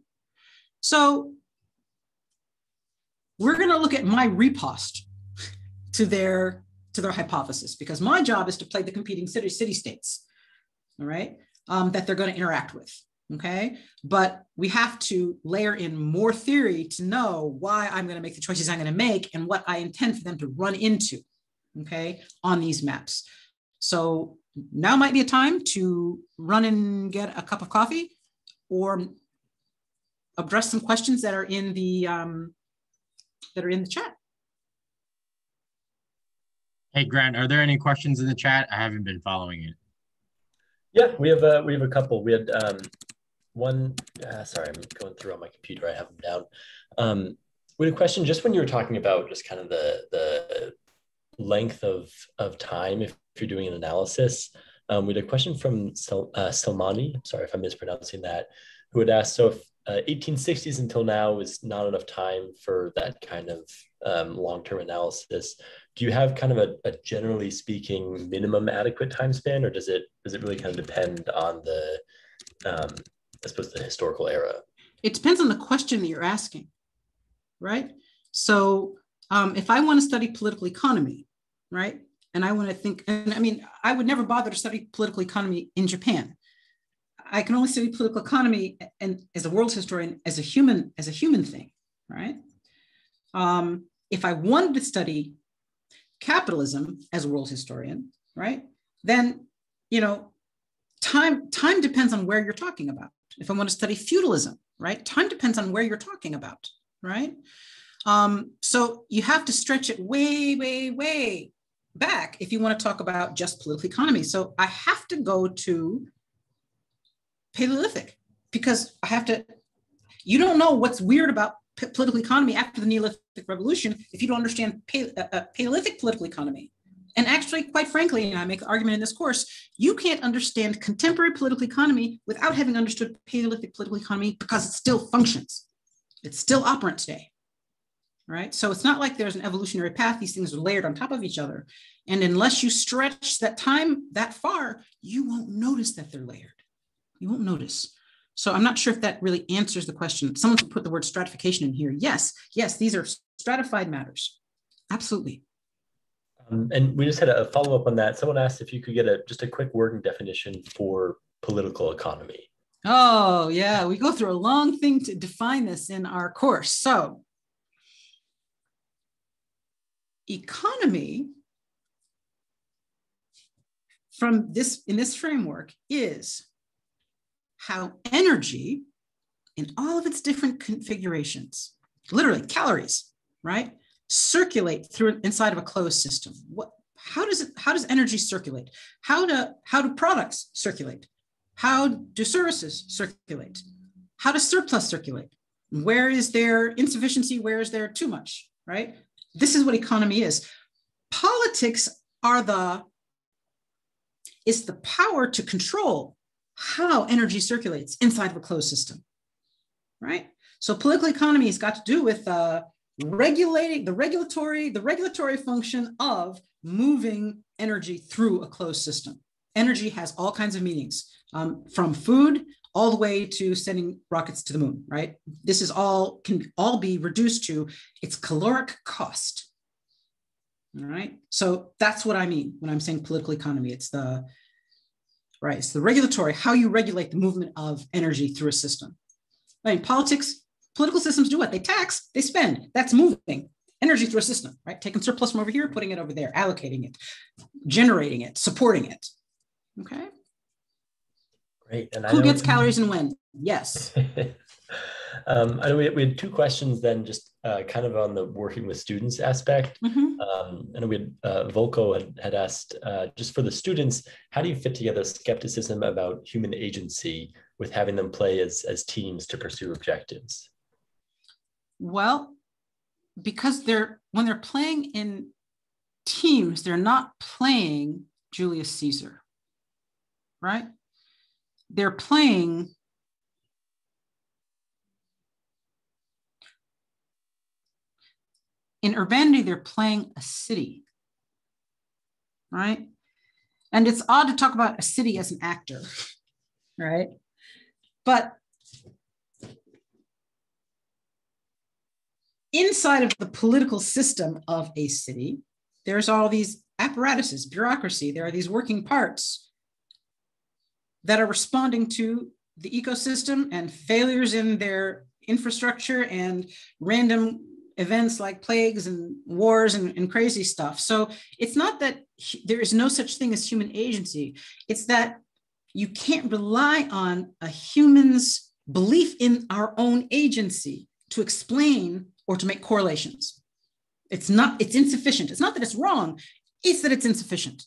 so we're gonna look at my riposte to their hypothesis, because my job is to play the competing city-states, all right, that they're gonna interact with, okay? But we have to layer in more theory to know why I'm gonna make the choices I'm gonna make and what I intend for them to run into, okay, on these maps. So now might be a time to run and get a cup of coffee or address some questions that are in the chat. Hey Grant, are there any questions in the chat? I haven't been following it. Yeah, we have a couple. We had one. Sorry, I'm going through on my computer. I have them down. We had a question just when you were talking about just kind of the length of time if you're doing an analysis. We had a question from Salmani, sorry if I'm mispronouncing that, who had asked, so if 1860s until now is not enough time for that kind of long-term analysis, do you have kind of a generally speaking minimum adequate time span, or does it really kind of depend on the, I suppose, the historical era? It depends on the question that you're asking, right? So if I want to study political economy, right? And I want to think, and I mean, I would never bother to study political economy in Japan. I can only study political economy and as a world historian, as a human thing, right? If I wanted to study capitalism as a world historian, right? Then, you know, time depends on where you're talking about. If I want to study feudalism, right? Time depends on where you're talking about, right? So you have to stretch it way, way, way back if you want to talk about just political economy. So I have to go to Paleolithic because I have to, you don't know what's weird about political economy after the Neolithic Revolution if you don't understand Paleolithic political economy. And actually, quite frankly, and I make the argument in this course, you can't understand contemporary political economy without having understood Paleolithic political economy because it still functions. It's still operant today, right? So it's not like there's an evolutionary path. These things are layered on top of each other. And unless you stretch that time that far, you won't notice that they're layered. You won't notice. So I'm not sure if that really answers the question. Someone could put the word stratification in here. Yes, yes, these are stratified matters. Absolutely. And we just had a follow-up on that. Someone asked if you could get just a quick working definition for political economy. Oh, yeah. We go through a long thing to define this in our course. So economy from this, in this framework, is how energy in all of its different configurations, literally calories, right, circulate through inside of a closed system. How does energy circulate? How do products circulate? How do services circulate? How does surplus circulate? Where is there insufficiency? Where is there too much, right? This is what economy is. Politics is the power to control how energy circulates inside of a closed system, right? So political economy has got to do with regulating the regulatory function of moving energy through a closed system. Energy has all kinds of meanings, from food all the way to sending rockets to the moon, right? This is all, can all be reduced to its caloric cost, all right? So that's what I mean when I'm saying political economy. It's the regulatory, how you regulate the movement of energy through a system. I mean, political systems do what? They tax, they spend. That's moving energy through a system, right? Taking surplus from over here, putting it over there, allocating it, generating it, supporting it. Okay. Great. And who gets calories and when? Yes. I know we had two questions then, just kind of on the working with students aspect. Mm-hmm. And we had, Volko had asked, just for the students, how do you fit together skepticism about human agency with having them play as teams to pursue objectives? Well, because when they're playing in teams, they're not playing Julius Caesar, right? They're playing in Urbanity, they're playing a city, right? And it's odd to talk about a city as an actor, right? But inside of the political system of a city, there's all these apparatuses, bureaucracy, there are these working parts that are responding to the ecosystem and failures in their infrastructure and random events like plagues and wars and crazy stuff. So it's not that there is no such thing as human agency. It's that you can't rely on a human's belief in our own agency to explain or to make correlations. It's insufficient. It's not that it's wrong, it's that it's insufficient.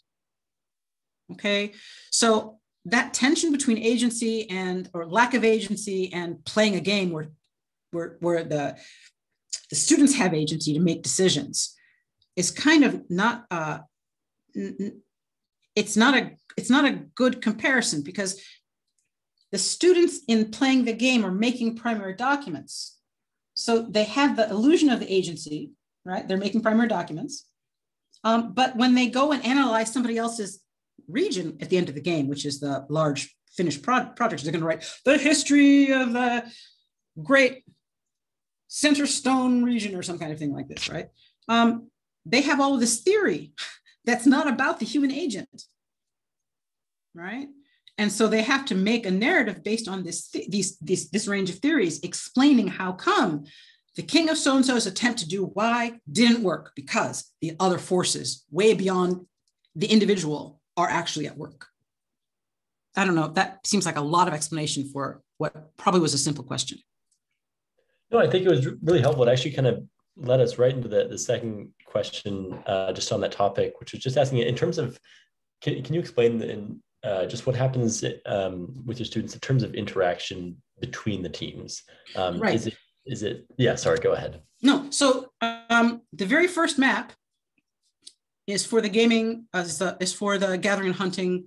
Okay, so that tension between agency or lack of agency and playing a game where the students have agency to make decisions is kind of not, it's not a good comparison, because the students in playing the game are making primary documents. So they have the illusion of the agency, right? They're making primary documents. But when they go and analyze somebody else's region at the end of the game, which is the large finished project, they're gonna write the history of the great Centerstone region or some kind of thing like this, right? They have all of this theory that's not about the human agent, right? And so they have to make a narrative based on this range of theories, explaining how come the king of so-and-so's attempt to do Y didn't work, because the other forces way beyond the individual are actually at work. I don't know, that seems like a lot of explanation for what probably was a simple question. No, I think it was really helpful. It actually kind of led us right into the second question, just on that topic, which was just asking in terms of, can you explain just what happens with your students in terms of interaction between the teams? Right. Is it? Yeah, sorry, go ahead. No, so the very first map is for the gaming, is for the gathering and hunting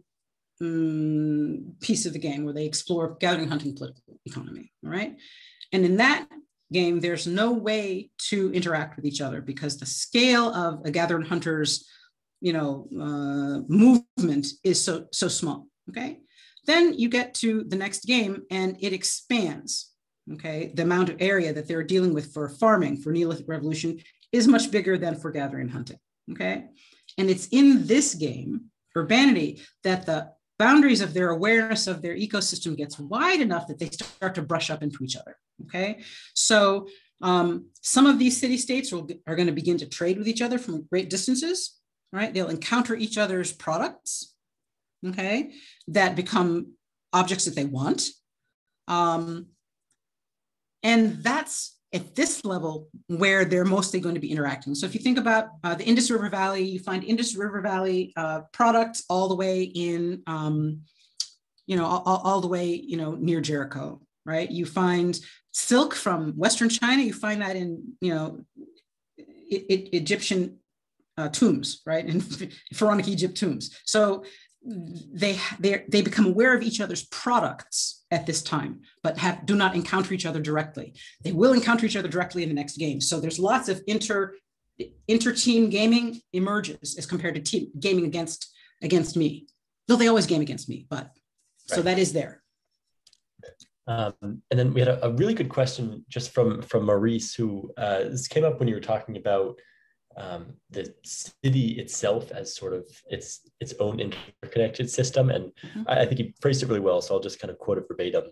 piece of the game, where they explore gathering, hunting, political economy, all right? And in that, game, there's no way to interact with each other because the scale of a gathered hunter's, movement is so small, okay? Then you get to the next game and it expands, okay? The amount of area that they're dealing with for farming, for Neolithic Revolution, is much bigger than for gathering hunting, okay? And it's in this game, Urbanity, that the boundaries of their awareness of their ecosystem gets wide enough that they start to brush up into each other, okay? So some of these city-states are going to begin to trade with each other from great distances, right? They'll encounter each other's products, okay, that become objects that they want. And that's at this level where they're mostly going to be interacting. So if you think about the Indus River Valley, you find Indus River Valley products all the way in, all the way, near Jericho, right? You find silk from Western China, you find that in, Egyptian tombs, right? And Pharaonic Egypt tombs. So they become aware of each other's products at this time, but do not encounter each other directly. They will encounter each other directly in the next game. So there's lots of inter-team gaming emerges as compared to team gaming against me. Though they always game against me, but right. So that is there. And then we had a really good question just from Maurice, who this came up when you were talking about the city itself as sort of its own interconnected system. And I think he phrased it really well, so I'll just kind of quote it verbatim.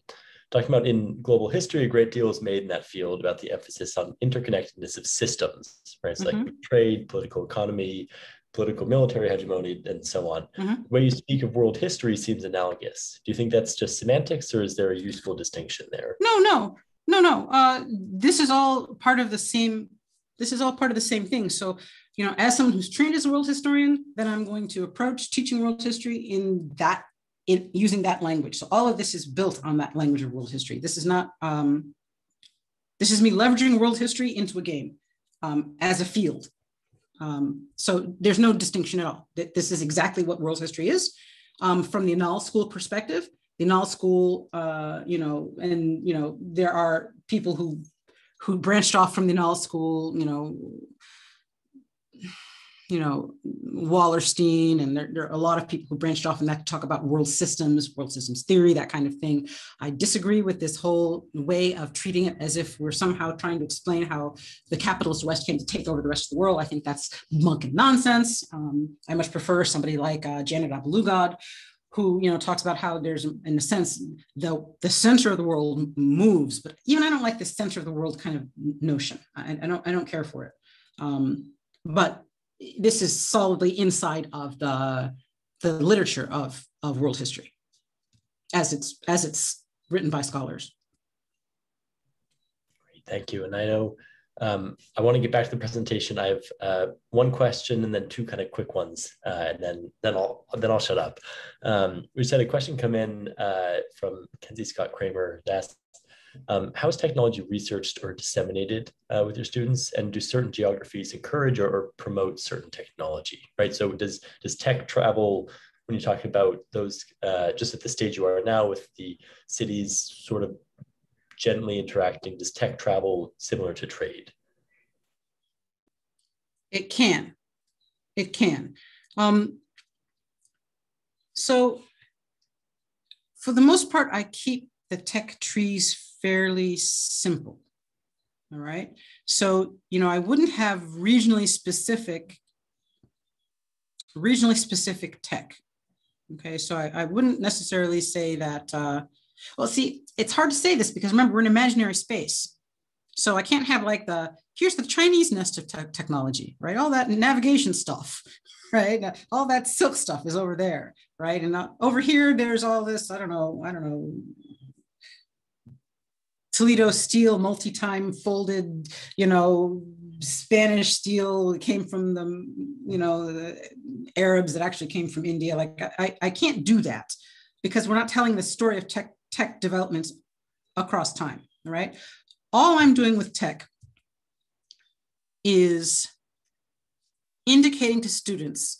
Talking about in global history, a great deal is made in that field about the emphasis on interconnectedness of systems, right? It's like trade, political economy, political military hegemony, and so on. The way you speak of world history seems analogous. Do you think that's just semantics, or is there a useful distinction there? No. This is all part of the same thing. So, as someone who's trained as a world historian, then I'm going to approach teaching world history in using that language. So all of this is built on that language of world history. This is not, this is me leveraging world history into a game as a field. So there's no distinction at all. This is exactly what world history is. From the Annales School perspective, the Annales School, there are people who branched off from the Annales School, Wallerstein, and there are a lot of people who branched off and that talk about world systems theory, that kind of thing. I disagree with this whole way of treating it as if we're somehow trying to explain how the capitalist West came to take over the rest of the world. I think that's bunk and nonsense. I much prefer somebody like Janet Abu-Lughod, who talks about how there's, in a sense, the center of the world moves, but even I don't like the center of the world kind of notion. I don't care for it. But this is solidly inside of the literature of world history, as it's written by scholars. Great, thank you. And I know I want to get back to the presentation. I have one question and then two kind of quick ones, and then I'll shut up. We just had a question come in from Kenzie Scott Kramer that asked, how is technology researched or disseminated with your students, and do certain geographies encourage or promote certain technology? Right. So does tech travel when you talk about those just at the stage you are now with the cities sort of gently interacting, does tech travel similar to trade? It can. So for the most part, I keep the tech trees fairly simple, all right? So, I wouldn't have regionally specific tech, okay? So I wouldn't necessarily say that, well, see, it's hard to say this because remember, we're in imaginary space. So I can't have like here's the Chinese nest of technology, right? All that navigation stuff, right? All that silk stuff is over there, right? And over here, there's all this, I don't know, Toledo steel, multi-time folded, Spanish steel came from the, the Arabs that actually came from India. Like I can't do that because we're not telling the story of tech developments across time, all right? All I'm doing with tech is indicating to students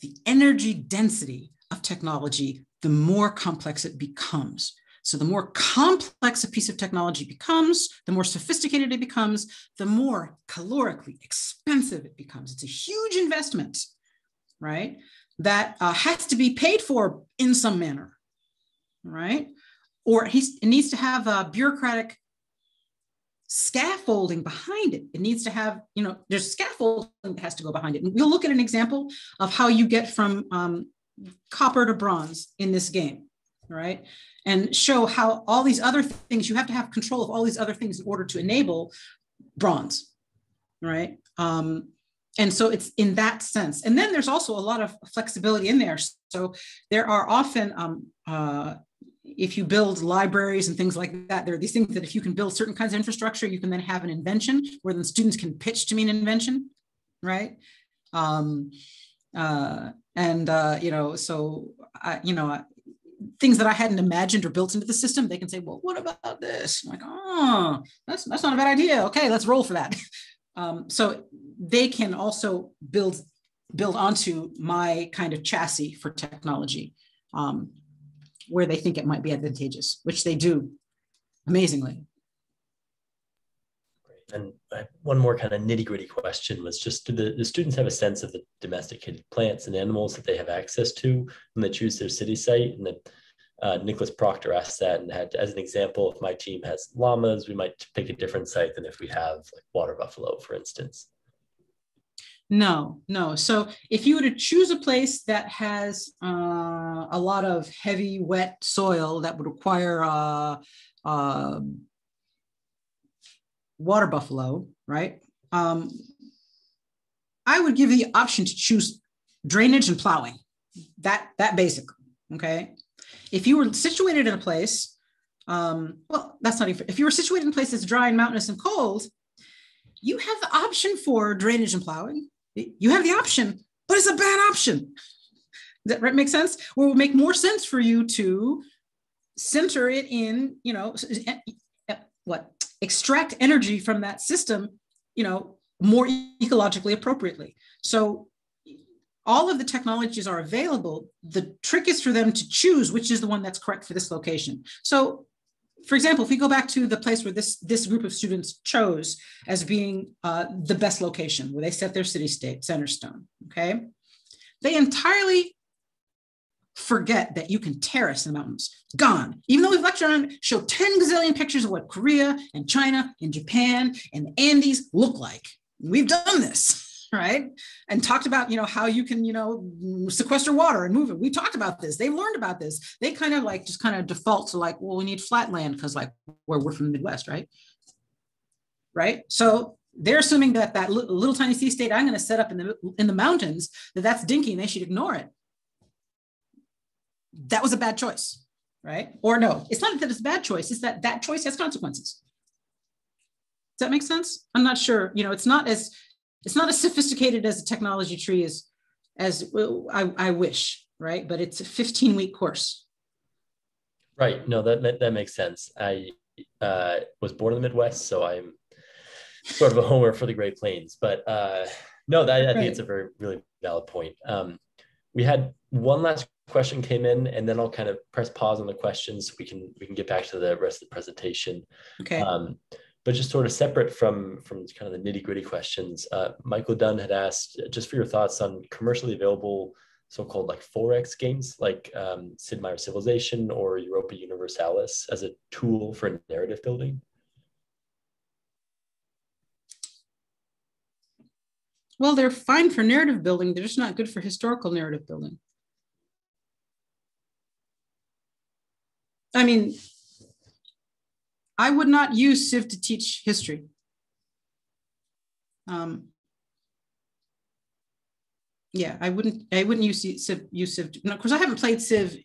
the energy density of technology, the more complex it becomes. So the more complex a piece of technology becomes, the more sophisticated it becomes, the more calorically expensive it becomes. It's a huge investment, right? That has to be paid for in some manner, right? Or it needs to have a bureaucratic scaffolding behind it. It needs to have, you know, there's scaffolding that has to go behind it. And we'll look at an example of how you get from copper to bronze in this game, right? And show how all these other things, you have to have control of all these other things in order to enable bronze, right? And so it's in that sense. And then there's also a lot of flexibility in there. So there are often, if you build libraries and things like that, there are these things that if you can build certain kinds of infrastructure, you can then have an invention where then students can pitch to me an invention, right? You know, so, things that I hadn't imagined or built into the system, they can say, well, what about this? I'm like, oh, that's not a bad idea. Okay, let's roll for that. So they can also build onto my kind of chassis for technology where they think it might be advantageous, which they do amazingly. And one more kind of nitty-gritty question was just, do the students have a sense of the domesticated plants and animals that they have access to when they choose their city site? And that Nicholas Proctor asked that and had, as an example, if my team has llamas, we might pick a different site than if we have like water buffalo, for instance. No, no. So if you were to choose a place that has a lot of heavy, wet soil that would require water buffalo, right? I would give the option to choose drainage and plowing, that basic, okay? If you were situated in a place, well, that's not even, if you were situated in a place that's dry and mountainous and cold, you have the option for drainage and plowing. You have the option, but it's a bad option. Does that make sense? Well, it would make more sense for you to center it in, you know, what? Extract energy from that system, you know, more ecologically appropriately. So all of the technologies are available. The trick is for them to choose which is the one that's correct for this location. So for example, if we go back to the place where this group of students chose as being the best location, where they set their city-state, Centerstone, okay? They entirely forget that you can terrace the mountains. Gone. Even though we've lectured on show 10 gazillion pictures of what Korea and China and Japan and the Andes look like. We've done this, right? And talked about, you know, how you can, you know, sequester water and move it. We talked about this. They learned about this. They kind of like just kind of default to like, well, we need flat land because like where we're from the Midwest, right? Right? So they're assuming that that little tiny sea state I'm going to set up in the mountains, that's dinky and they should ignore it. That was a bad choice, right? Or no, it's not that it's a bad choice, it's that that choice has consequences. Does that make sense? I'm not sure, you know, it's not as sophisticated as a technology tree as I wish, right? But it's a 15-week course. Right, no, that makes sense. I was born in the Midwest, so I'm sort of a homer for the Great Plains, but no, I think it's a really valid point. We had one last question came in, and then I'll kind of press pause on the questions so we can get back to the rest of the presentation. Okay. But just sort of separate from kind of the nitty-gritty questions, Michael Dunn had asked just for your thoughts on commercially available so-called like 4X games like Sid Meier's Civilization or Europa Universalis as a tool for narrative building. Well, they're fine for narrative building. They're just not good for historical narrative building. I mean, I would not use Civ to teach history. Yeah, I wouldn't use Civ. No, of course, I haven't played Civ.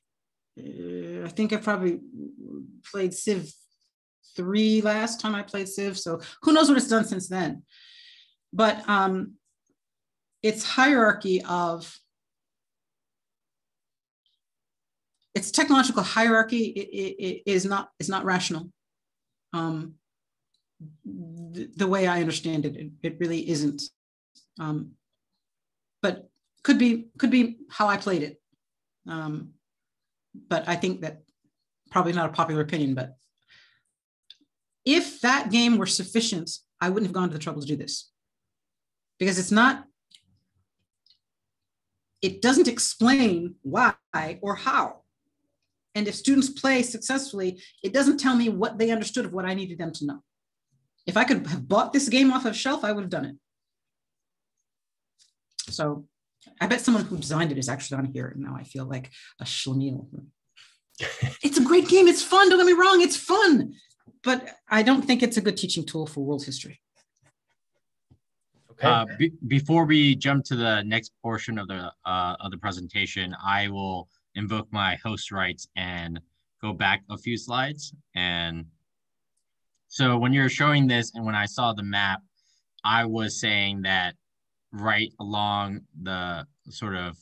I think I probably played Civ 3 last time I played Civ. So who knows what it's done since then? But its hierarchy of its technological hierarchy is not rational. The way I understand it, it really isn't. But could be how I played it. But I think that probably not a popular opinion, but if that game were sufficient, I wouldn't have gone to the trouble to do this, because it's not, it doesn't explain why or how. And if students play successfully, it doesn't tell me what they understood of what I needed them to know. If I could have bought this game off of a shelf, I would have done it. So I bet someone who designed it is actually on here. And now I feel like a schlemiel. It's a great game. It's fun. Don't get me wrong. It's fun. But I don't think it's a good teaching tool for world history. Okay. Before we jump to the next portion of the presentation, I will invoke my host rights and go back a few slides. And so when you're showing this and when I saw the map, I was saying that right along the sort of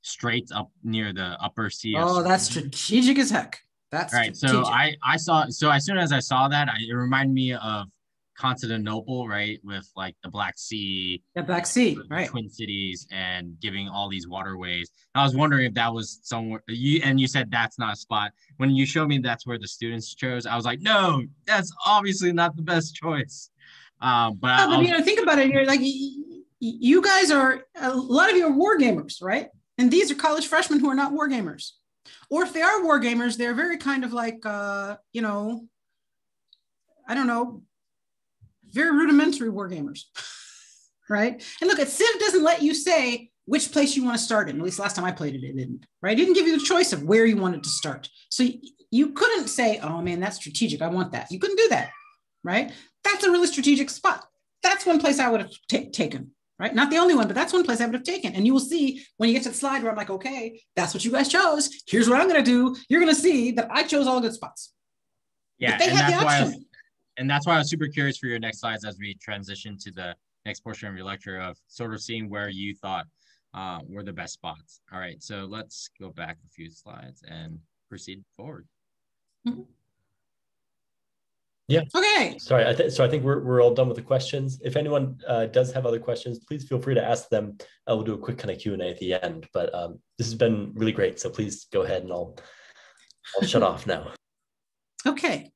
straits up near the upper sea. Oh, that's strategic as heck. That's right. So I saw, so as soon as I saw that, it reminded me of Constantinople, right? With like the Black Sea. The Black Sea, right. Twin cities and giving all these waterways. And I was wondering if that was somewhere, and you said that's not a spot. When you showed me that's where the students chose, I was like, no, that's obviously not the best choice. But you know, think about it. You're like, you guys are, a lot of you are war gamers, right? And these are college freshmen who are not war gamers. Or if they are war gamers, they're very kind of like, you know, I don't know, very rudimentary war gamers, right? And look, Civ doesn't let you say which place you want to start in. At least last time I played it, it didn't, right? It didn't give you the choice of where you wanted to start. So you couldn't say, oh man, that's strategic, I want that. You couldn't do that, right? That's a really strategic spot. That's one place I would have taken, right? Not the only one, but that's one place I would have taken. And you will see when you get to the slide where I'm like, okay, that's what you guys chose. Here's what I'm going to do. You're going to see that I chose all good spots. Yeah, but they had the option. And that's why I was super curious for your next slides as we transition to the next portion of your lecture of sort of seeing where you thought were the best spots. All right, so let's go back a few slides and proceed forward. Mm-hmm. Yeah. Okay. Sorry. I think we're all done with the questions. If anyone does have other questions, please feel free to ask them. We'll do a quick kind of Q&A at the end, but this has been really great. So please go ahead and I'll shut off now. Okay.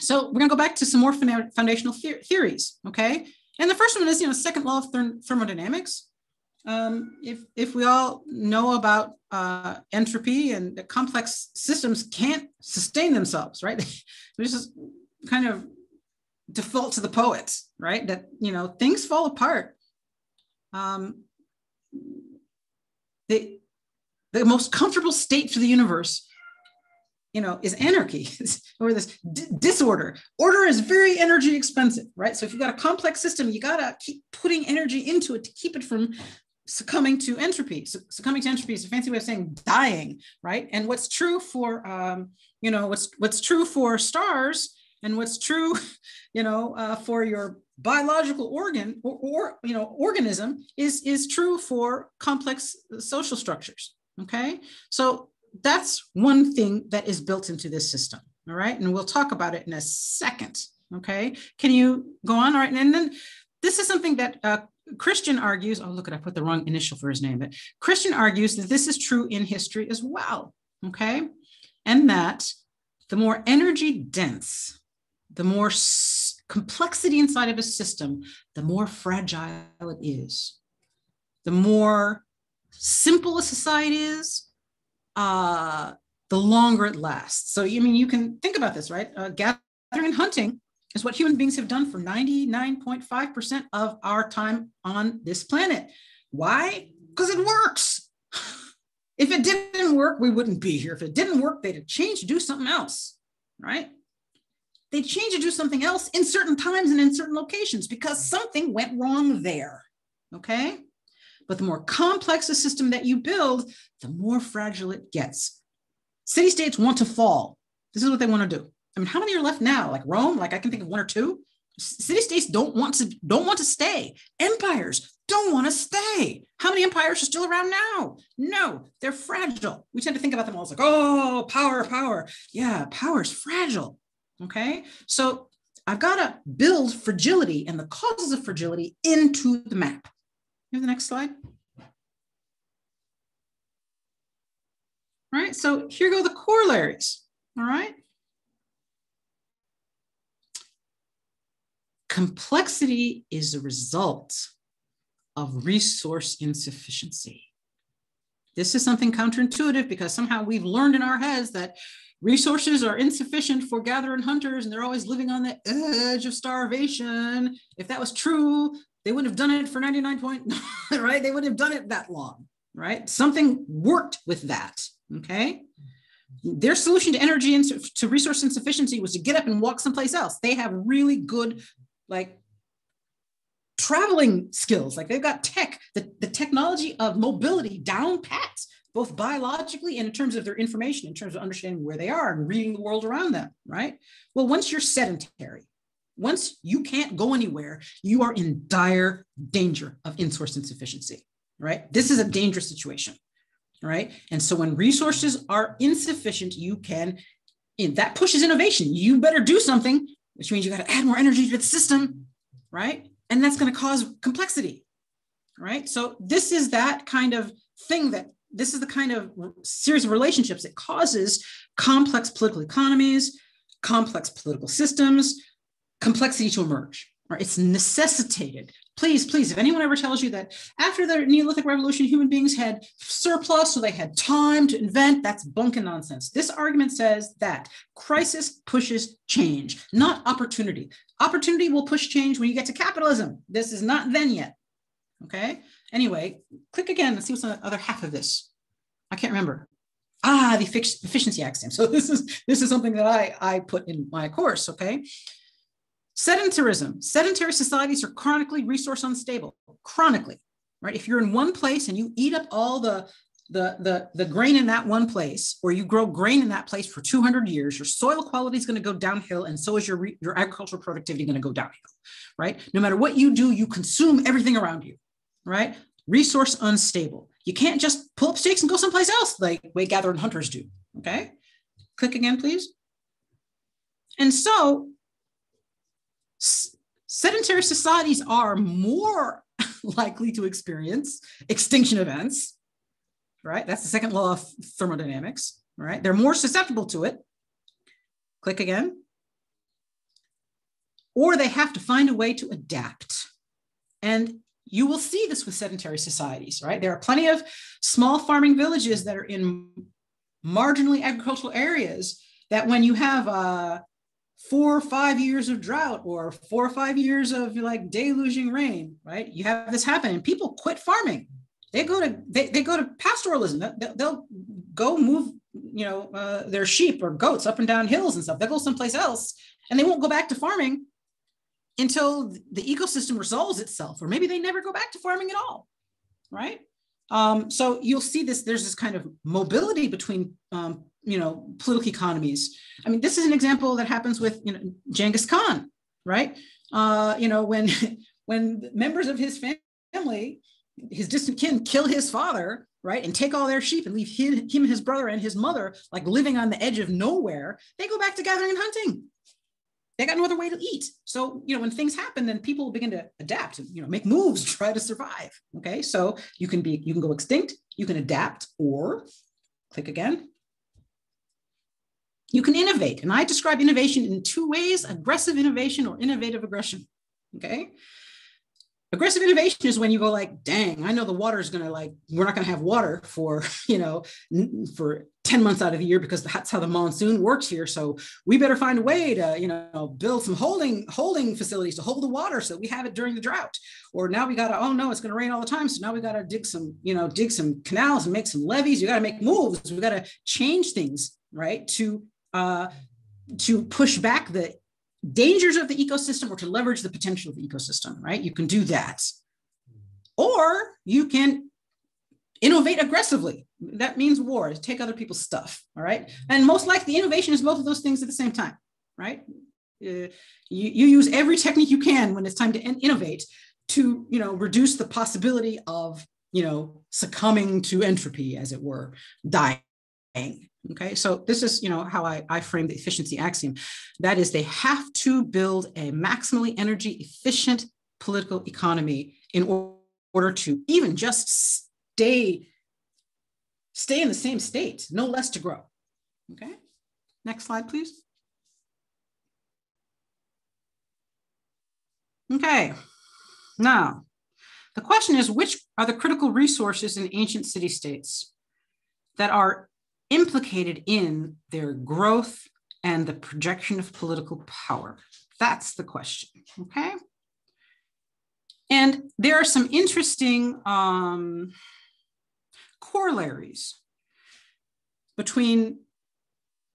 So we're going to go back to some more foundational theories. Okay. And the first one is, you know, second law of thermodynamics. If we all know about entropy and the complex systems can't sustain themselves, right? This is kind of default to the poets, right? That, you know, things fall apart. The most comfortable state for the universe, you know, is anarchy or this disorder. Order is very energy expensive, right? So if you've got a complex system, you got to keep putting energy into it to keep it from succumbing to entropy. So succumbing to entropy is a fancy way of saying dying, right? And what's true for, you know, what's true for stars and what's true, you know, for your biological organ or you know, organism is true for complex social structures, okay? So that's one thing that is built into this system, all right? And we'll talk about it in a second, okay? Can you go on? All right, and then this is something that Christian argues, oh, look, I put the wrong initial for his name, but Christian argues that this is true in history as well, okay? And that the more energy dense, the more complexity inside of a system, the more fragile it is. The more simple a society is, the longer it lasts. So, I mean, you can think about this, right? Gathering and hunting is what human beings have done for 99.5% of our time on this planet. Why? Because it works. If it didn't work, we wouldn't be here. If it didn't work, they'd have changed to do something else, right? They changed to do something else in certain times and in certain locations because something went wrong there, okay? But the more complex a system that you build, the more fragile it gets. City-states want to fall. This is what they want to do. I mean, how many are left now? Like Rome, like I can think of one or two. City-states don't want to stay. Empires don't want to stay. How many empires are still around now? No, they're fragile. We tend to think about them all as like, oh, power, power. Yeah, power is fragile, okay? So I've got to build fragility and the causes of fragility into the map. You have the next slide. All right, so here go the corollaries. all right? Complexity is a result of resource insufficiency. This is something counterintuitive because somehow we've learned in our heads that resources are insufficient for gathering hunters and they're always living on the edge of starvation. If that was true, they wouldn't have done it for 99.9, right? They wouldn't have done it that long, right? Something worked with that, okay? Their solution to energy and to resource insufficiency was to get up and walk someplace else. They have really good, like, traveling skills. Like, they've got tech, the technology of mobility down pat, both biologically and in terms of their information, in terms of understanding where they are and reading the world around them, right? Well, once you're sedentary, once you can't go anywhere, you are in dire danger of resource insufficiency, right? This is a dangerous situation, right? And so when resources are insufficient, you can, that pushes innovation. You better do something, which means you got to add more energy to the system, right? And that's going to cause complexity, right? So this is that kind of thing that, this is the kind of series of relationships that causes complex political economies, complex political systems, complexity to emerge, right? It's necessitated. Please, please, if anyone ever tells you that after the Neolithic Revolution, human beings had surplus, so they had time to invent, that's bunk and nonsense. This argument says that crisis pushes change, not opportunity. Opportunity will push change when you get to capitalism. This is not then yet, okay? Anyway, click again and see what's on the other half of this. I can't remember. Ah, the efficiency axiom. So this is something that I put in my course, okay? Sedentarism. Sedentary societies are chronically resource unstable. Chronically, right? If you're in one place and you eat up all the grain in that one place, or you grow grain in that place for 200 years, your soil quality is going to go downhill, and so is your agricultural productivity going to go downhill, right? No matter what you do, you consume everything around you, right? Resource unstable. You can't just pull up stakes and go someplace else like way gathering hunters do, okay? Click again, please. And so, sedentary societies are more likely to experience extinction events, right? That's the second law of thermodynamics, right? They're more susceptible to it. Click again. Or they have to find a way to adapt. And you will see this with sedentary societies, right? There are plenty of small farming villages that are in marginally agricultural areas that when you have 4 or 5 years of drought or 4 or 5 years of like deluging rain, right? You have this happen and people quit farming. They go to pastoralism. They'll go move, you know, their sheep or goats up and down hills and stuff. They'll go someplace else and they won't go back to farming until the ecosystem resolves itself, or maybe they never go back to farming at all, right? So you'll see this, there's this kind of mobility between, you know, political economies. I mean, this is an example that happens with, you know, Genghis Khan, right? You know, when members of his family, his distant kin, kill his father, right? And take all their sheep and leave him, his brother and his mother, like living on the edge of nowhere, they go back to gathering and hunting. They got no other way to eat. So, you know, when things happen, then people begin to adapt, you know, make moves, try to survive, okay? So you can go extinct, you can adapt, or click again. You can innovate. And I describe innovation in two ways, aggressive innovation or innovative aggression, okay? Aggressive innovation is when you go like, dang, I know the water is going to like, we're not going to have water for, you know, for 10 months out of the year because that's how the monsoon works here. So we better find a way to, you know, build some holding facilities to hold the water so we have it during the drought. Or now we got to, oh no, it's going to rain all the time. So now we got to dig some canals and make some levees. You got to make moves. We got to change things, right? To push back the dangers of the ecosystem or to leverage the potential of the ecosystem, right? You can do that. Or you can innovate aggressively. That means war, take other people's stuff, all right? And most likely innovation is both of those things at the same time, right? You use every technique you can when it's time to innovate to, you know, reduce the possibility of, you know, succumbing to entropy, as it were, dying. Okay, so this is, you know, how I frame the efficiency axiom. That is, they have to build a maximally energy efficient political economy in order to even just stay in the same state, no less to grow. Okay, Next slide, please. Okay, now the question is, which are the critical resources in ancient city-states that are implicated in their growth and the projection of political power? That's the question, okay? And there are some interesting corollaries between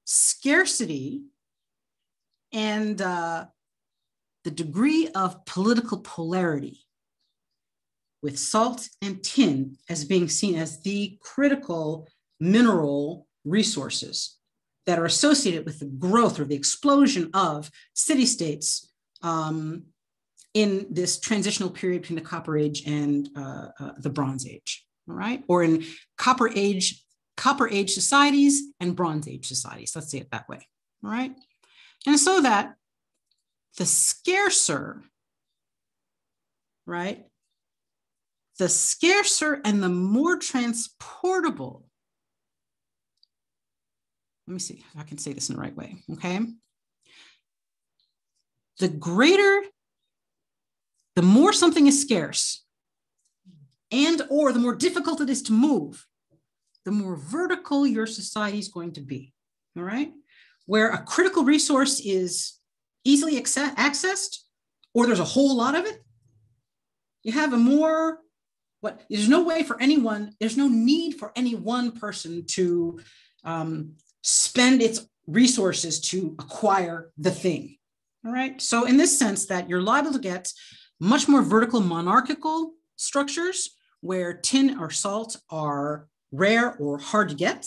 scarcity and the degree of political polarity, with salt and tin as being seen as the critical mineral resources that are associated with the growth or the explosion of city-states in this transitional period between the Copper Age and the Bronze Age, all right? Or in Copper Age societies and Bronze Age societies, let's say it that way, all right? And so that the scarcer, right? The scarcer and the more transportable, let me see if I can say this in the right way, okay? The greater, the more something is scarce and or the more difficult it is to move, the more vertical your society is going to be, all right? Where a critical resource is easily accessed or there's a whole lot of it, you have a more, what, there's no way for anyone, there's no need for any one person to spend its resources to acquire the thing, all right? So in this sense that you're liable to get much more vertical monarchical structures where tin or salt are rare or hard to get,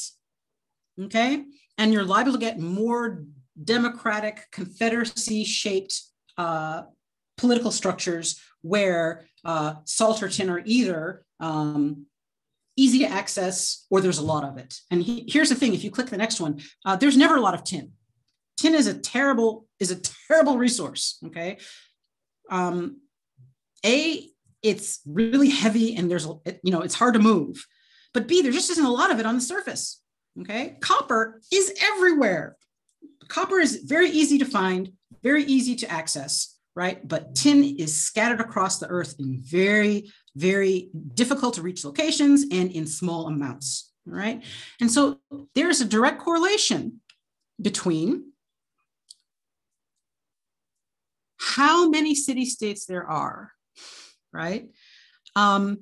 okay? And you're liable to get more democratic confederacy-shaped political structures where salt or tin are either easy to access or there's a lot of it. And here's the thing, if you click the next one, there's never a lot of tin. Tin is a terrible resource, okay? A, it's really heavy and there's, you know, it's hard to move. But B, there just isn't a lot of it on the surface, okay? Copper is everywhere. Copper is very easy to find, very easy to access, right? But tin is scattered across the earth in very, very difficult to reach locations and in small amounts, right? And so there's a direct correlation between how many city-states there are, right? And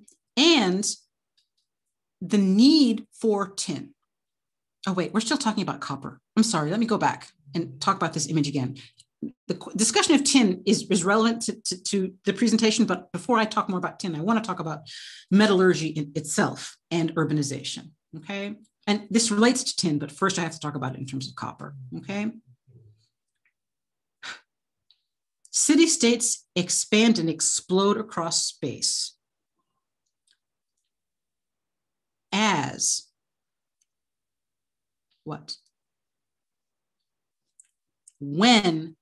the need for tin. Oh, wait, we're still talking about copper. I'm sorry, let me go back and talk about this image again. The discussion of tin is relevant to the presentation, but before I talk more about tin, I want to talk about metallurgy in itself and urbanization, okay? And this relates to tin, but first I have to talk about it in terms of copper, okay? City-states expand and explode across space as what? When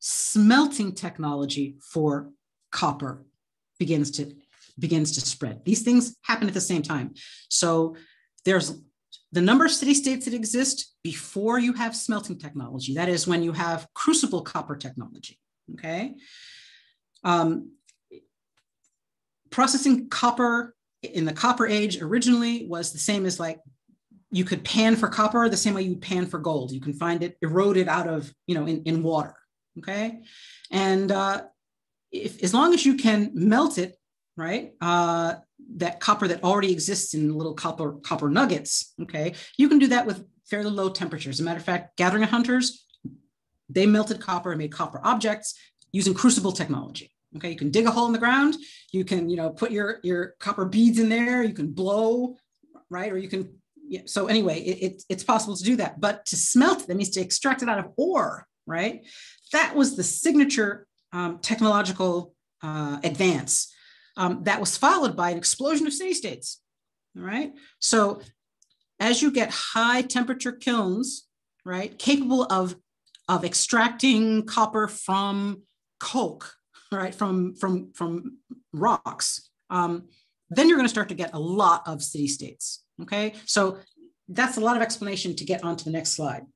smelting technology for copper begins to spread. These things happen at the same time. So there's the number of city-states that exist before you have smelting technology. That is when you have crucible copper technology, okay? Processing copper in the Copper Age originally was the same as, like, you could pan for copper the same way you pan for gold. You can find it eroded out of, you know, in water, okay? And as long as you can melt it, right, that copper that already exists in little copper nuggets, okay, you can do that with fairly low temperatures. As a matter of fact, gathering hunters, they melted copper and made copper objects using crucible technology. Okay, you can dig a hole in the ground, you can, you know, put your copper beads in there, you can blow, right, or you can, yeah, so anyway, it's possible to do that, but to smelt, that means to extract it out of ore, right? That was the signature technological advance that was followed by an explosion of city-states, all right? So as you get high temperature kilns, right, capable of extracting copper from coke, right, from rocks, then you're going to start to get a lot of city-states. Okay, so that's a lot of explanation to get onto the next slide.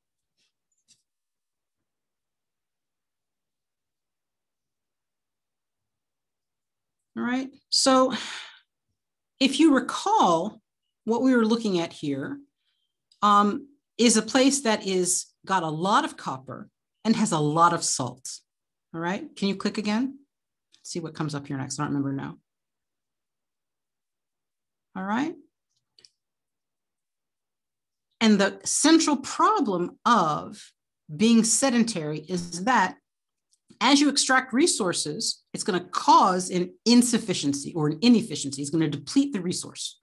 All right, so if you recall, what we were looking at here is a place that is got a lot of copper and has a lot of salt. All right, can you click again? Let's see what comes up here next. I don't remember now. All right. And the central problem of being sedentary is that as you extract resources, it's going to cause an insufficiency or an inefficiency. It's going to deplete the resource.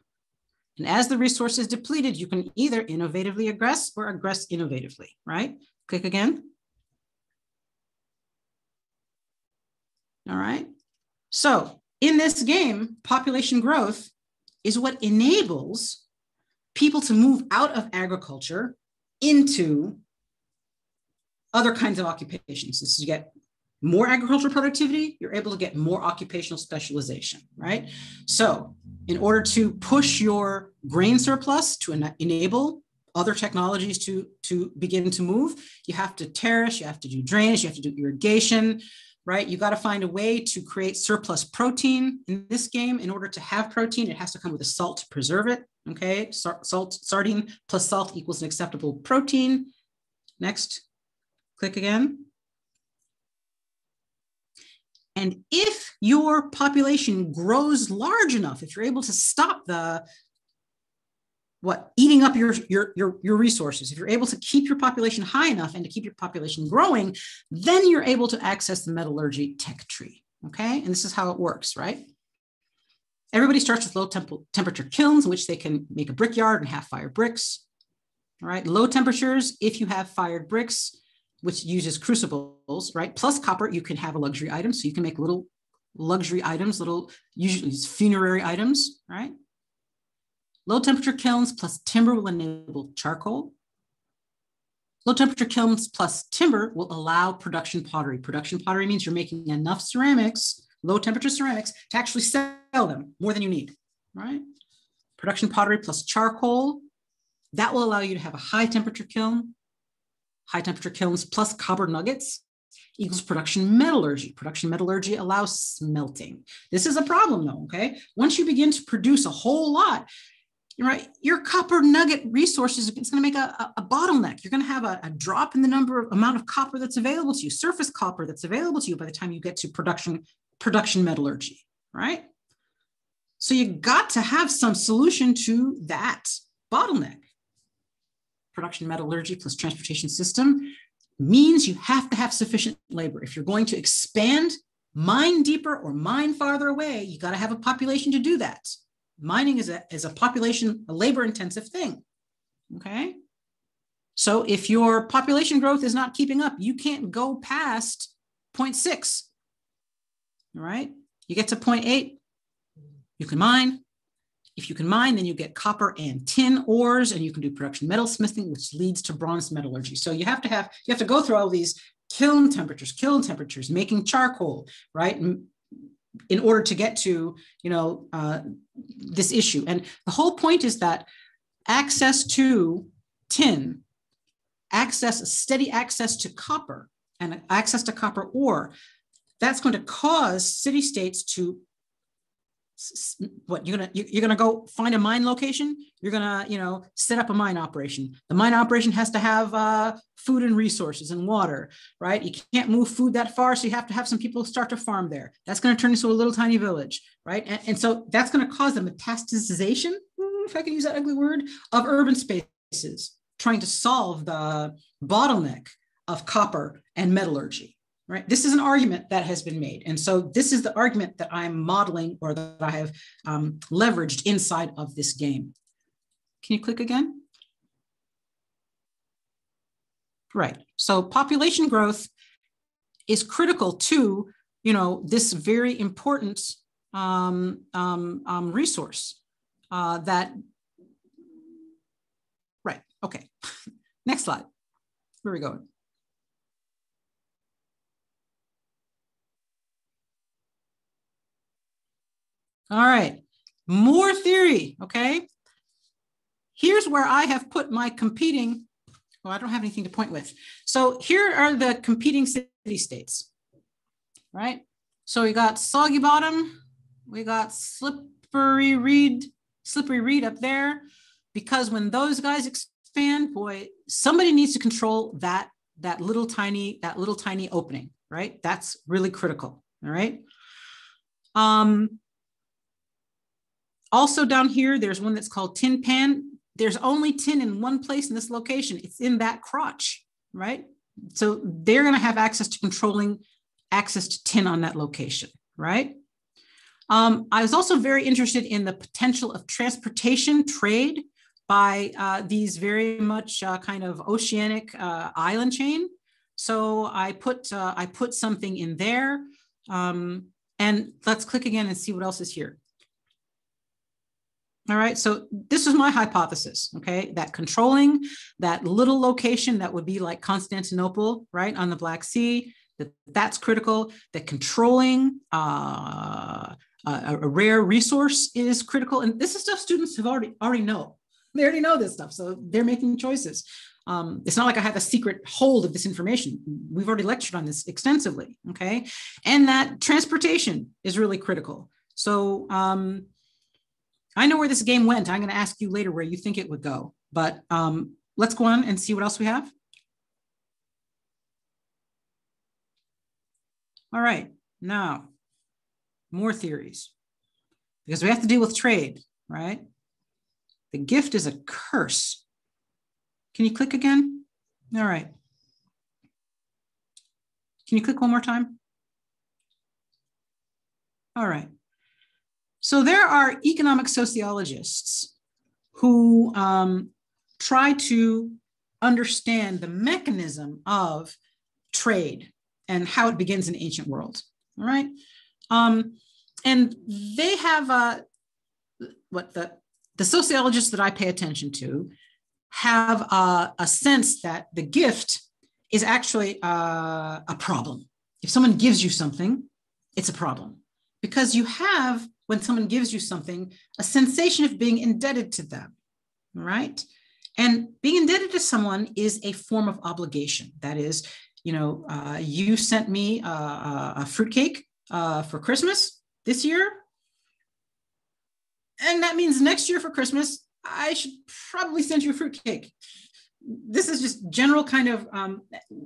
And as the resource is depleted, you can either innovatively aggress or aggress innovatively, right? Click again. All right. So in this game, population growth is what enables people to move out of agriculture into other kinds of occupations. So you get more agricultural productivity, you're able to get more occupational specialization, right? So in order to push your grain surplus to enable other technologies to begin to move, you have to terrace, you have to do drainage, you have to do irrigation, right? You got to find a way to create surplus protein in this game. In order to have protein, it has to come with a salt to preserve it. Okay, sardine plus salt equals an acceptable protein. Next, click again. And if your population grows large enough, if you're able to stop the, eating up your resources, if you're able to keep your population high enough and to keep your population growing, then you're able to access the metallurgy tech tree, okay? And this is how it works, right? Everybody starts with low temperature kilns in which they can make a brickyard and half fire bricks, all right? Low temperatures, if you have fired bricks, which uses crucibles, right? Plus copper, you can have a luxury item. So you can make little luxury items, little, usually it's funerary items, right? Low temperature kilns plus timber will enable charcoal. Low temperature kilns plus timber will allow production pottery. Production pottery means you're making enough ceramics, low temperature ceramics, to actually sell them more than you need, right? Production pottery plus charcoal, that will allow you to have a high temperature kiln. High temperature kilns plus copper nuggets equals production metallurgy. Production metallurgy allows smelting. This is a problem though, okay? Once you begin to produce a whole lot, right, your copper nugget resources, it's gonna make a bottleneck. You're gonna have a drop in the amount of copper that's available to you, surface copper that's available to you by the time you get to production metallurgy, right? So you got to have some solution to that bottleneck. Production metallurgy plus transportation system means you have to have sufficient labor. If you're going to expand, mine deeper or mine farther away, you got to have a population to do that. Mining is a population, a labor intensive thing, okay? So if your population growth is not keeping up, you can't go past 0.6, all right? You get to 0.8, you can mine. If you can mine, then you get copper and tin ores, and you can do production metal smithing, which leads to bronze metallurgy. So you have to go through all these kiln temperatures, making charcoal, right? In order to get to, you know, this issue. And the whole point is that access to tin, steady access to copper and access to copper ore, that's going to cause city-states to you're gonna go find a mine location. You're gonna, you know, set up a mine operation. The mine operation has to have food and resources and water, right? You can't move food that far, so you have to have some people start to farm there. That's gonna turn into a little tiny village, right? And so that's gonna cause the metastasization, if I can use that ugly word, of urban spaces, trying to solve the bottleneck of copper and metallurgy. Right? This is an argument that has been made. And so this is the argument that I'm modeling or that I have leveraged inside of this game. Can you click again? Right. So population growth is critical to, you know, this very important resource that, right. Okay. Next slide. Where are we going? All right, more theory, okay? Here's where I have put my competing, well, I don't have anything to point with. So here are the competing city-states, right? So we got Soggy Bottom, We got Slippery Reed up there, because when those guys expand, boy, somebody needs to control that little tiny opening, right? That's really critical, all right? Also down here, there's one that's called Tin Pan. There's only tin in one place in this location. It's in that crotch, right? So they're going to have access to controlling access to tin on that location, right? I was also very interested in the potential of transportation trade by these very much kind of oceanic island chain. So I put something in there. And let's click again and see what else is here. All right, so this is my hypothesis, okay? That controlling that little location that would be like Constantinople, right, on the Black Sea, that's critical, that controlling a rare resource is critical. And this is stuff students have already know. They already know this stuff, so they're making choices. It's not like I have a secret hold of this information. We've already lectured on this extensively, okay? And that transportation is really critical. So, I know where this game went. I'm going to ask you later where you think it would go, but let's go on and see what else we have. All right, now more theories, because we have to deal with trade, right? The gift is a curse. Can you click again? All right. Can you click one more time? All right. So there are economic sociologists who try to understand the mechanism of trade and how it begins in the ancient world, all right? And they have, the sociologists that I pay attention to have a sense that the gift is actually a problem. If someone gives you something, it's a problem, because you have, when someone gives you something, a sensation of being indebted to them, right? And being indebted to someone is a form of obligation. That is, you know, you sent me a fruitcake for Christmas this year, and that means next year for Christmas, I should probably send you a fruitcake. This is just general kind of,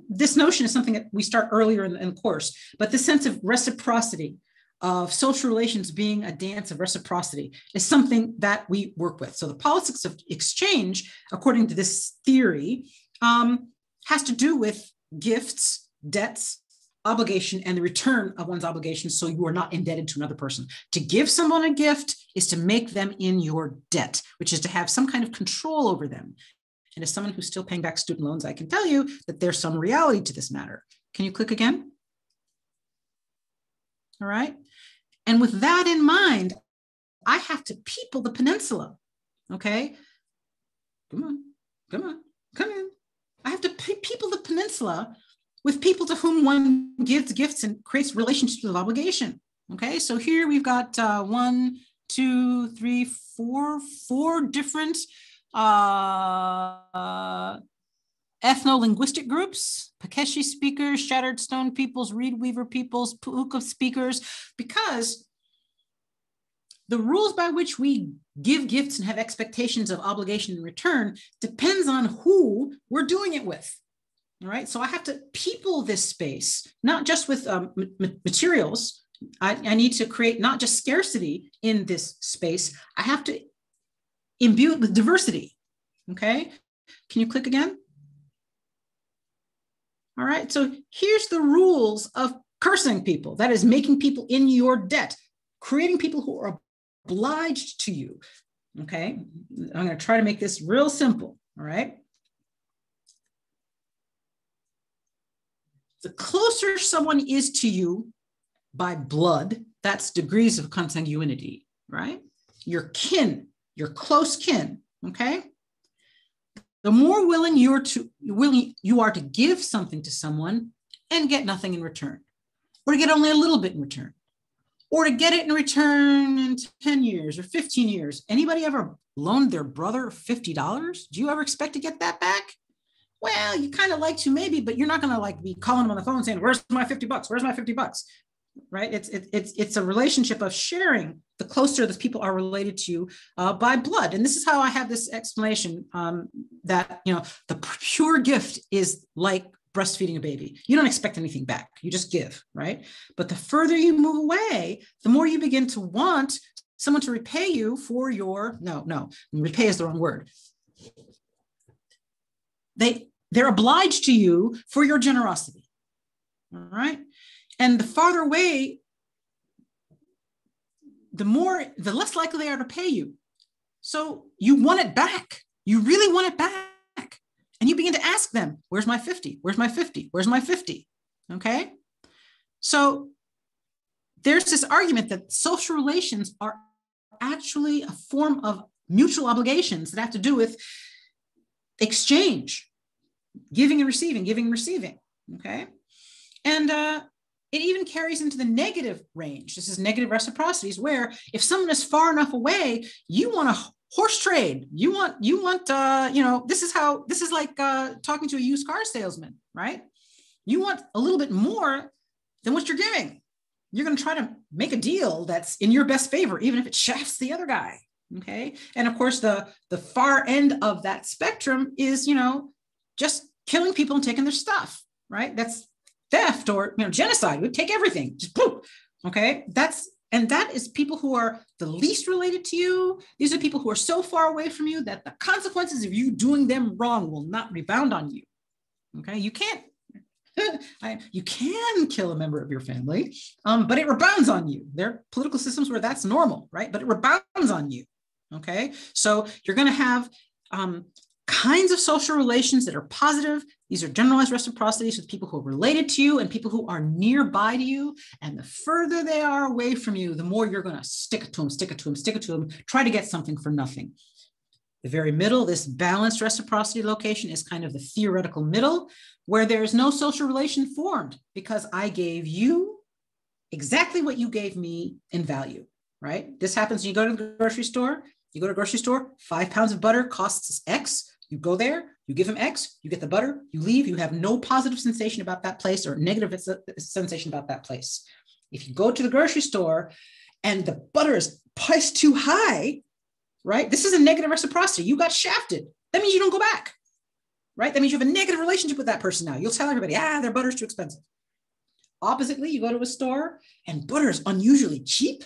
this notion is something that we start earlier in the course, but the sense of reciprocity, of social relations being a dance of reciprocity, is something that we work with. So the politics of exchange, according to this theory, has to do with gifts, debts, obligation, and the return of one's obligation, so you are not indebted to another person. To give someone a gift is to make them in your debt, which is to have some kind of control over them. And as someone who's still paying back student loans, I can tell you that there's some reality to this matter. Can you click again? All right. And with that in mind, I have to people the peninsula, okay? Come on. I have to people the peninsula with people to whom one gives gifts and creates relationships of obligation, okay? So here we've got 4 different ethno-linguistic groups: Pakeshi speakers, Shattered Stone peoples, Reed Weaver peoples, Puuka speakers, because the rules by which we give gifts and have expectations of obligation in return depends on who we're doing it with, all right? So I have to people this space, not just with materials. I need to create not just scarcity in this space, I have to imbue it with diversity, okay? Can you click again? All right, so here's the rules of cursing people. That is making people in your debt, creating people who are obliged to you, okay? I'm gonna try to make this real simple, all right? The closer someone is to you by blood, that's degrees of consanguinity, right? Your kin, your close kin, okay? The more willing you are to give something to someone and get nothing in return, or to get only a little bit in return, or to get it in return in 10 years or 15 years. Anybody ever loaned their brother $50? Do you ever expect to get that back? Well, you kind of like to maybe, but you're not going to like be calling them on the phone saying, "Where's my $50? Where's my $50?" right? It's a relationship of sharing. The closer those people are related to you by blood. And this is how I have this explanation that, you know, the pure gift is like breastfeeding a baby. You don't expect anything back. You just give, right? But the further you move away, the more you begin to want someone to repay you for your, no, repay is the wrong word. They're obliged to you for your generosity, all right? And the farther away, the less likely they are to pay you. So you want it back. You really want it back. And you begin to ask them, where's my 50? Where's my 50? Where's my 50? Okay. So there's this argument that social relations are actually a form of mutual obligations that have to do with exchange, giving and receiving. Okay. And, it even carries into the negative range. This is negative reciprocities, where if someone is far enough away, you want a horse trade. This is like talking to a used car salesman, right? You want a little bit more than what you're giving. You're going to try to make a deal that's in your best favor, even if it shafts the other guy. Okay. And of course, the far end of that spectrum is, you know, just killing people and taking their stuff, right? That's theft, or, you know, genocide. We take everything, just poof. Okay, that is people who are the least related to you. These are people who are so far away from you that the consequences of you doing them wrong will not rebound on you. Okay, you can kill a member of your family, but it rebounds on you. There are political systems where that's normal, right? But it rebounds on you. Okay, so you're going to have kinds of social relations that are positive. These are generalized reciprocities with people who are related to you and people who are nearby to you. And the further they are away from you, the more you're going to stick it to them, try to get something for nothing. The very middle, this balanced reciprocity location, is kind of the theoretical middle, where there is no social relation formed, because I gave you exactly what you gave me in value, right? This happens when you go to the grocery store. You go to a grocery store, 5 pounds of butter costs X. You go there, you give them X, you get the butter, you leave, you have no positive sensation about that place or negative sensation about that place. If you go to the grocery store and the butter is priced too high, right? This is a negative reciprocity. You got shafted. That means you don't go back, right? That means you have a negative relationship with that person now. You'll tell everybody, their butter's too expensive. Oppositely, you go to a store and butter is unusually cheap.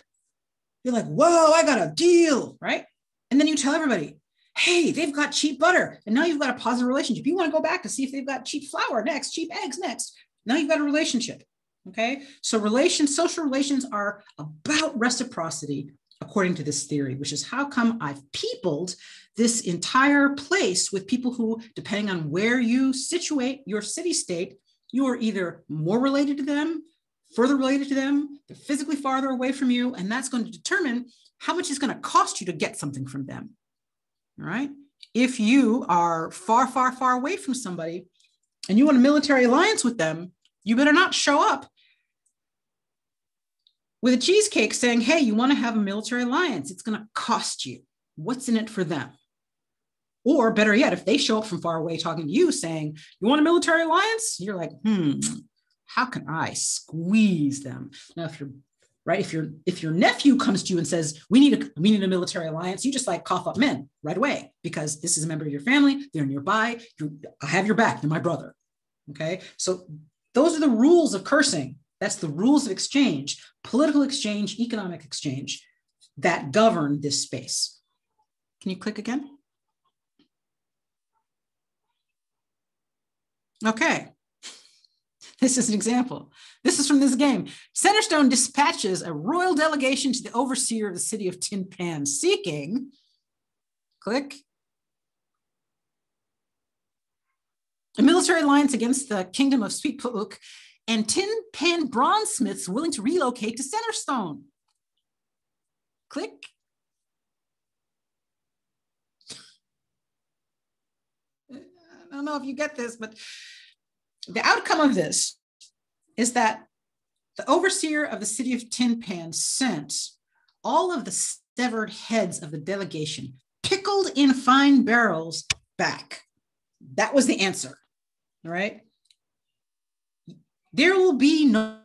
You're like, whoa, I got a deal, right? And then you tell everybody, hey, they've got cheap butter. And now you've got a positive relationship. You want to go back to see if they've got cheap flour next, cheap eggs next. Now you've got a relationship, okay? So social relations are about reciprocity, according to this theory, which is how come I've peopled this entire place with people who, depending on where you situate your city-state, you are either more related to them, further related to them, they're physically farther away from you, and that's going to determine how much it's going to cost you to get something from them. All right. If you are far, far, far away from somebody and you want a military alliance with them, you better not show up with a cheesecake saying, hey, you want to have a military alliance. It's going to cost you. What's in it for them? Or better yet, if they show up from far away talking to you saying, you want a military alliance? You're like, how can I squeeze them? Now, if you're right? If your nephew comes to you and says, we need a military alliance, you just like cough up men right away, because this is a member of your family, they're nearby, I have your back, you're my brother, okay? So those are the rules of cursing. That's the rules of exchange, political exchange, economic exchange, that govern this space. Can you click again? Okay. This is an example. This is from this game. Centerstone dispatches a royal delegation to the overseer of the city of Tin Pan, seeking, click, a military alliance against the kingdom of Sweet Puk and Tin Pan bronze smiths willing to relocate to Centerstone. Click. I don't know if you get this, but the outcome of this is that the overseer of the city of Tin Pan sent all of the severed heads of the delegation, pickled in fine barrels, back. That was the answer, all right? There will be no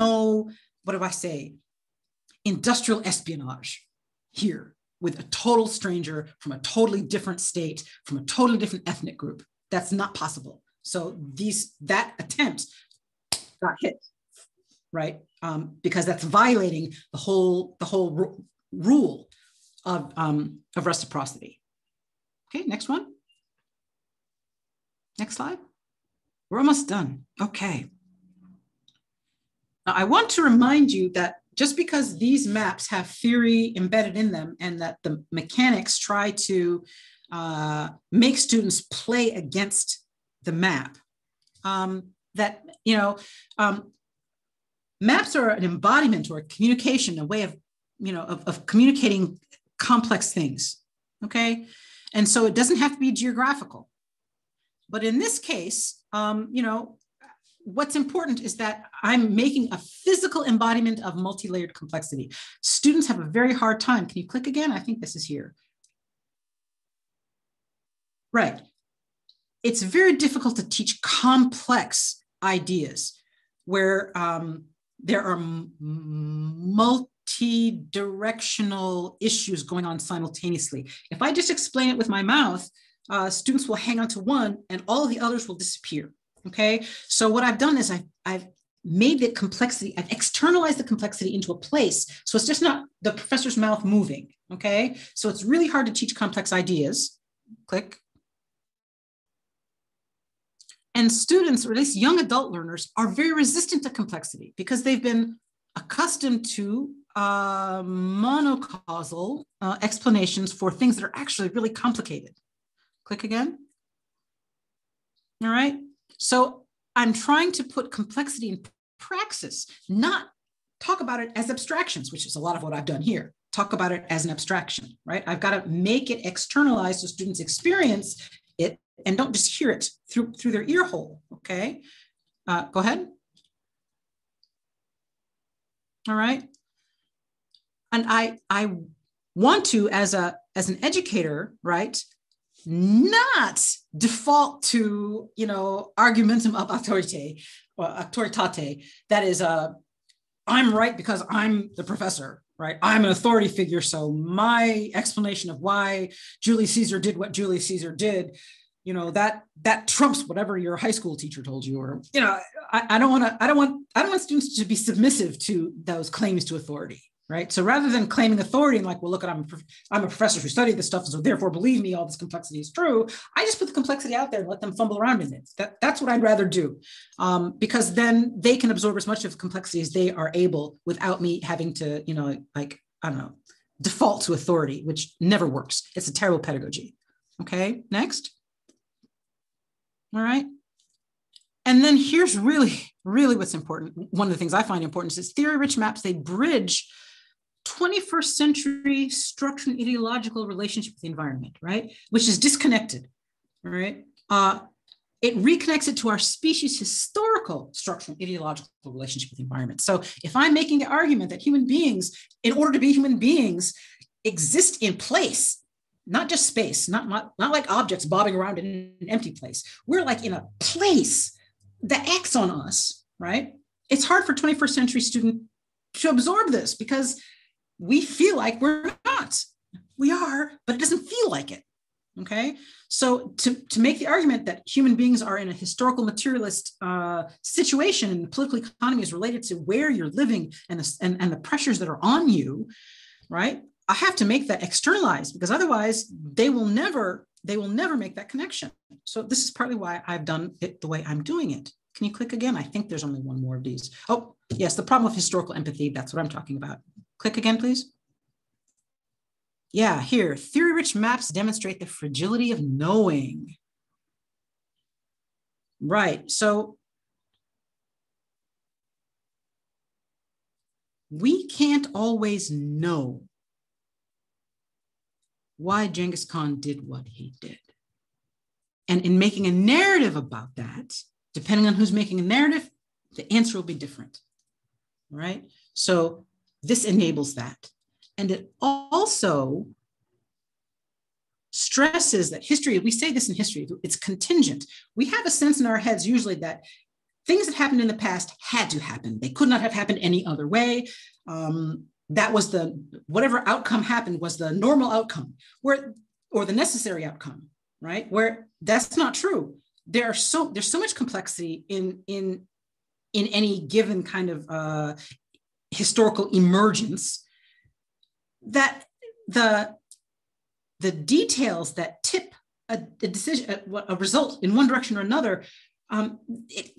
no, what do I say, industrial espionage here with a total stranger from a totally different state, from a totally different ethnic group. That's not possible. So that attempt got hit, right? Because that's violating the whole rule of reciprocity. Okay, next one. Next slide. We're almost done. Okay. Now I want to remind you that just because these maps have theory embedded in them and that the mechanics try to make students play against the map, that, you know, maps are an embodiment or a communication, a way of, you know, of communicating complex things, okay? And so it doesn't have to be geographical. But in this case, you know, what's important is that I'm making a physical embodiment of multi-layered complexity. Students have a very hard time. Can you click again? I think this is here. Right. It's very difficult to teach complex ideas where there are multi-directional issues going on simultaneously. If I just explain it with my mouth, students will hang on to one and all of the others will disappear. Okay, so what I've done is I've made the complexity, I've externalized the complexity into a place. So it's just not the professor's mouth moving. Okay, so it's really hard to teach complex ideas. Click. And students, or at least young adult learners, are very resistant to complexity because they've been accustomed to monocausal explanations for things that are actually really complicated. Click again. All right. So I'm trying to put complexity in praxis, not talk about it as abstractions, which is a lot of what I've done here. Talk about it as an abstraction, right? I've got to make it externalized so students experience it and don't just hear it through their ear hole, okay? Go ahead. All right. And I want to, as an educator, right, not default to, you know, argumentum ab autoritate, or autoritate. That is, I'm right because I'm the professor, right? I'm an authority figure, so my explanation of why Julius Caesar did what Julius Caesar did, you know, that trumps whatever your high school teacher told you, or, you know, I don't want students to be submissive to those claims to authority. Right. So rather than claiming authority and like, well, look, I'm a professor who studied this stuff, so therefore believe me, all this complexity is true. I just put the complexity out there and let them fumble around in it. That's what I'd rather do, because then they can absorb as much of the complexity as they are able without me having to, you know, like, I don't know, default to authority, which never works. It's a terrible pedagogy. Okay, next. All right. And then here's really, really what's important. One of the things I find important is theory-rich maps, they bridge 21st century structural and ideological relationship with the environment, right? Which is disconnected, right? It reconnects it to our species' historical structural and ideological relationship with the environment. So if I'm making the argument that human beings, in order to be human beings, exist in place, not just space, not like objects bobbing around in an empty place. We're like in a place that acts on us, right? It's hard for 21st century students to absorb this because we feel like we're not. We are, but it doesn't feel like it, okay? So to make the argument that human beings are in a historical materialist situation and the political economy is related to where you're living and the pressures that are on you, right? I have to make that externalized because otherwise they will never make that connection. So this is partly why I've done it the way I'm doing it. Can you click again? I think there's only one more of these. Oh, yes, the problem of historical empathy. That's what I'm talking about. Click again, please. Yeah, here, theory-rich maps demonstrate the fragility of knowing. Right, so we can't always know why Genghis Khan did what he did. And in making a narrative about that, depending on who's making a narrative, the answer will be different, right? So this enables that. And it also stresses that history, we say this in history, it's contingent. We have a sense in our heads usually that things that happened in the past had to happen. They could not have happened any other way. That was the, whatever outcome happened was the normal outcome, where, or the necessary outcome, right? Where that's not true. There's so much complexity in any given kind of historical emergence that the details that tip a decision, a result in one direction or another,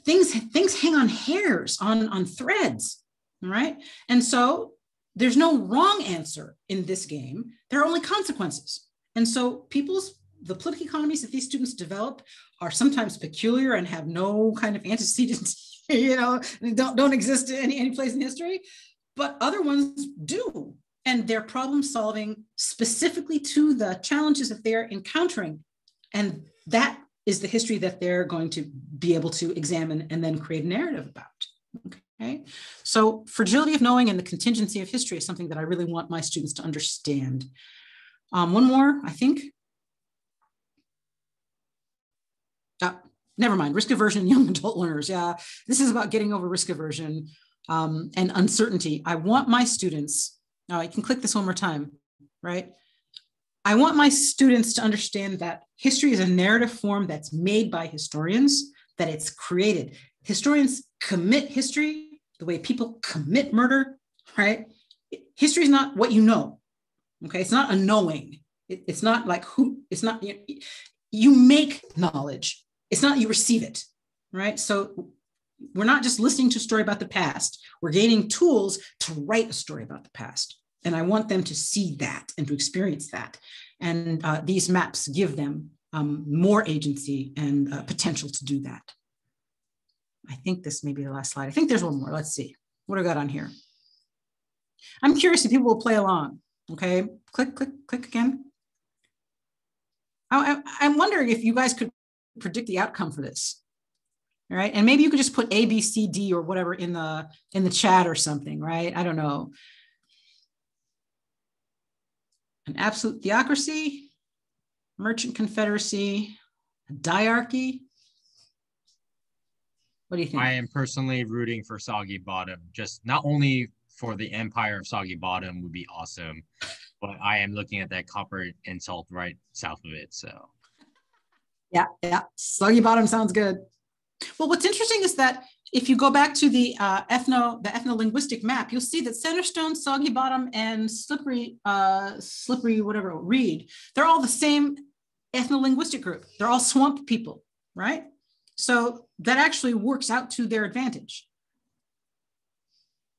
things hang on hairs, on threads, right? And so there's no wrong answer in this game. There are only consequences. And so the political economies that these students develop are sometimes peculiar and have no kind of antecedent, you know, don't exist in any place in history, but other ones do. And they're problem solving specifically to the challenges that they're encountering. And that is the history that they're going to be able to examine and then create a narrative about, okay? So fragility of knowing and the contingency of history is something that I really want my students to understand. One more, I think. Never mind, risk aversion in young adult learners. Yeah, this is about getting over risk aversion and uncertainty. I want my students, now I can click this one more time, right? I want my students to understand that history is a narrative form that's made by historians, that it's created. Historians commit history the way people commit murder, right? History is not what you know, okay? It's not a knowing. It's not like who, it's not, you make knowledge. It's not you receive it, right? So we're not just listening to a story about the past. We're gaining tools to write a story about the past. And I want them to see that and to experience that. And these maps give them more agency and potential to do that. I think this may be the last slide. I think there's one more. Let's see. What do I got on here? I'm curious if people will play along. Okay, click again. I'm wondering if you guys could predict the outcome for this. All right, and maybe you could just put A, B, C, D or whatever in the chat or something, right? I don't know. An absolute theocracy, merchant confederacy, a diarchy. What do you think? I am personally rooting for Soggy Bottom. Just not only for the empire of Soggy Bottom would be awesome, but I am looking at that copper insult right south of it, so. Yeah, Soggy Bottom sounds good. Well, what's interesting is that if you go back to the ethno-linguistic map, you'll see that Centerstone, Soggy Bottom, and Slippery whatever Reed, they're all the same ethno-linguistic group. They're all swamp people, right? So that actually works out to their advantage.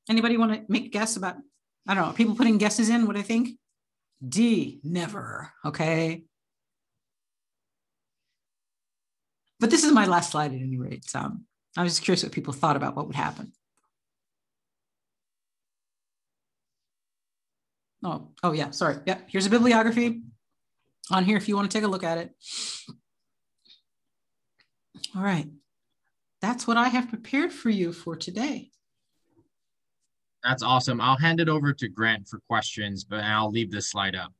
Anybody want to make a guess about, I don't know, people putting guesses in, what do they think? D, never, okay? But this is my last slide at any rate. I was just curious what people thought about what would happen. Oh yeah, sorry. Yeah, here's a bibliography on here if you want to take a look at it. All right, that's what I have prepared for you for today. That's awesome. I'll hand it over to Grant for questions, but I'll leave this slide up.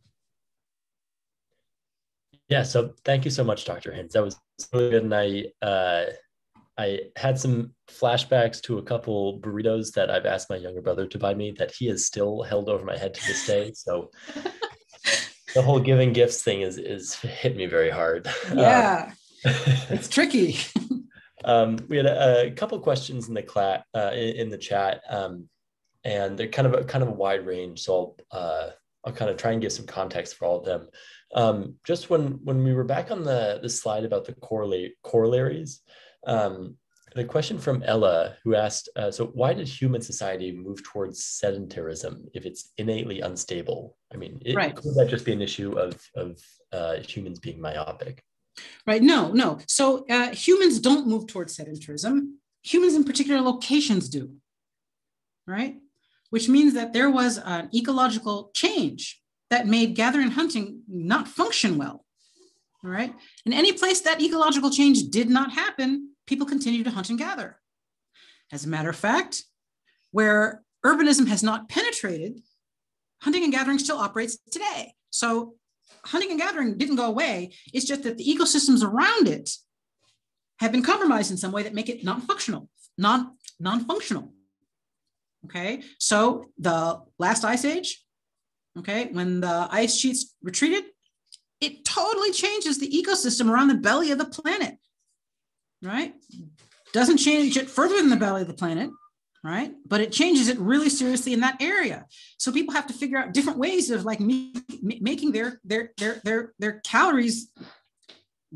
Yeah, so thank you so much, Dr. Hinz. That was really good, and I had some flashbacks to a couple burritos that I've asked my younger brother to buy me that he has still held over my head to this day. So the whole giving gifts thing is hit me very hard. Yeah, it's tricky. We had a couple questions in the class in the chat, and they're kind of a wide range. So I'll kind of try and give some context for all of them. Just when we were back on the slide about the corollaries, the question from Ella, who asked, so why did human society move towards sedentarism if it's innately unstable? I mean, could that just be an issue of humans being myopic? Right, no. So humans don't move towards sedentarism. Humans in particular locations do, right? Which means that there was an ecological change that made gathering and hunting not function well, all right? In any place that ecological change did not happen, people continue to hunt and gather. As a matter of fact, where urbanism has not penetrated, hunting and gathering still operates today. So hunting and gathering didn't go away. It's just that the ecosystems around it have been compromised in some way that make it not functional, non-functional. Okay, so the last ice age, okay, when the ice sheets retreated, it totally changes the ecosystem around the belly of the planet, right? Doesn't change it further than the belly of the planet, right? But it changes it really seriously in that area. So people have to figure out different ways of like making their calories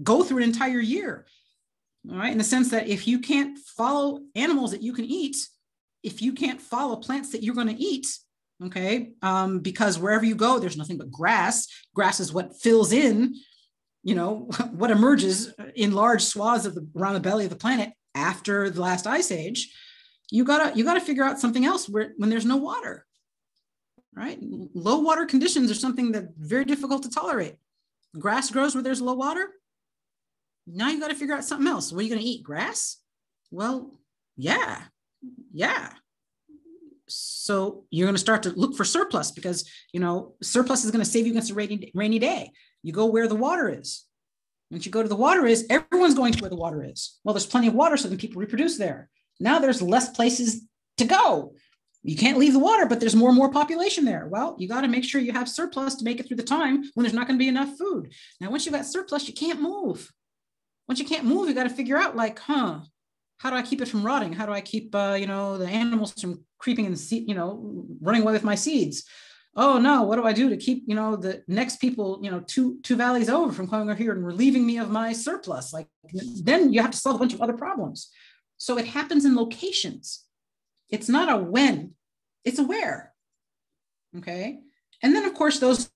go through an entire year, all right? In the sense that if you can't follow animals that you can eat, if you can't follow plants that you're going to eat, okay, because wherever you go, there's nothing but grass. Grass is what fills in, you know, what emerges in large swaths of the, around the belly of the planet after the last ice age. You gotta figure out something else where, when there's no water, right? Low water conditions are something that's very difficult to tolerate. Grass grows where there's low water. Now you got to figure out something else. What are you going to eat? Grass? Well, yeah. Yeah. So you're going to start to look for surplus because, you know, surplus is going to save you against a rainy day. You go where the water is. Once you go to the water is, everyone's going to where the water is. Well, there's plenty of water, so then people reproduce there. Now there's less places to go. You can't leave the water, but there's more and more population there. Well, you got to make sure you have surplus to make it through the time when there's not going to be enough food. Now, once you've got surplus, you can't move. Once you can't move, you got to figure out like, huh, how do I keep it from rotting? How do I keep, you know, the animals from creeping and, you know, running away with my seeds? Oh no, what do I do to keep, you know, the next people, you know, two valleys over from coming over here and relieving me of my surplus? Like, then you have to solve a bunch of other problems. So it happens in locations. It's not a when, it's a where, okay? And then of course, those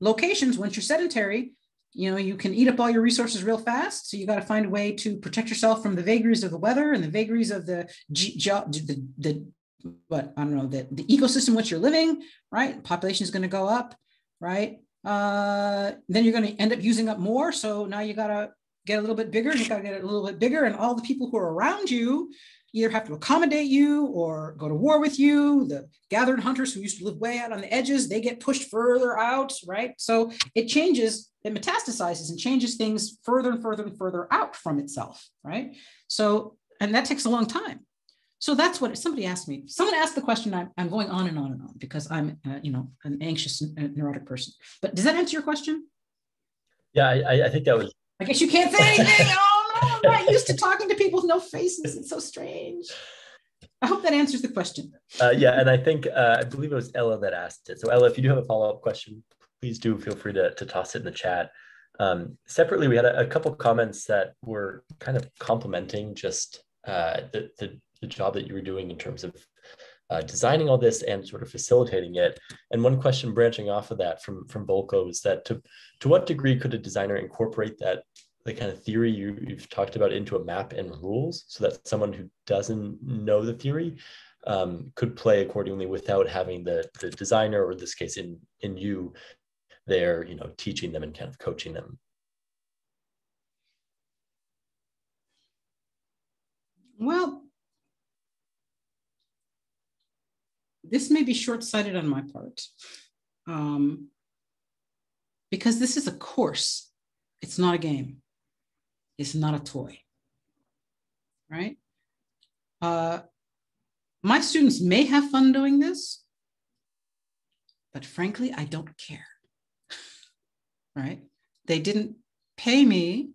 locations, once you're sedentary, you know, you can eat up all your resources real fast. So you got to find a way to protect yourself from the vagaries of the weather and the vagaries of the ecosystem in which you're living, right? Population is going to go up, right? Then you're going to end up using up more. So now you got to get a little bit bigger, you got to get a little bit bigger, and all the people who are around you either have to accommodate you or go to war with you. The gathered hunters who used to live way out on the edges, they get pushed further out, right? So it changes, it metastasizes and changes things further and further and further out from itself, right? So, and that takes a long time. So that's what, somebody asked me, someone asked the question, I'm going on and on and on because I'm, you know, an anxious and neurotic person. But does that answer your question? Yeah, I think that was. I guess you can't say anything. Oh no, I'm not used to talking to people with no faces. It's so strange. I hope that answers the question. Yeah, and I think, I believe it was Ella that asked it. So Ella, if you do have a follow-up question, please do feel free to toss it in the chat. Separately, we had a couple comments that were kind of complimenting just the job that you were doing in terms of designing all this and sort of facilitating it. And one question branching off of that from Volko is that to what degree could a designer incorporate that, the kind of theory you've talked about, into a map and rules so that someone who doesn't know the theory could play accordingly without having the designer, or in this case in you, there, you know, teaching them and kind of coaching them? Well, this may be short-sighted on my part, because this is a course. It's not a game. It's not a toy, right? My students may have fun doing this, but frankly, I don't care. Right? They didn't pay me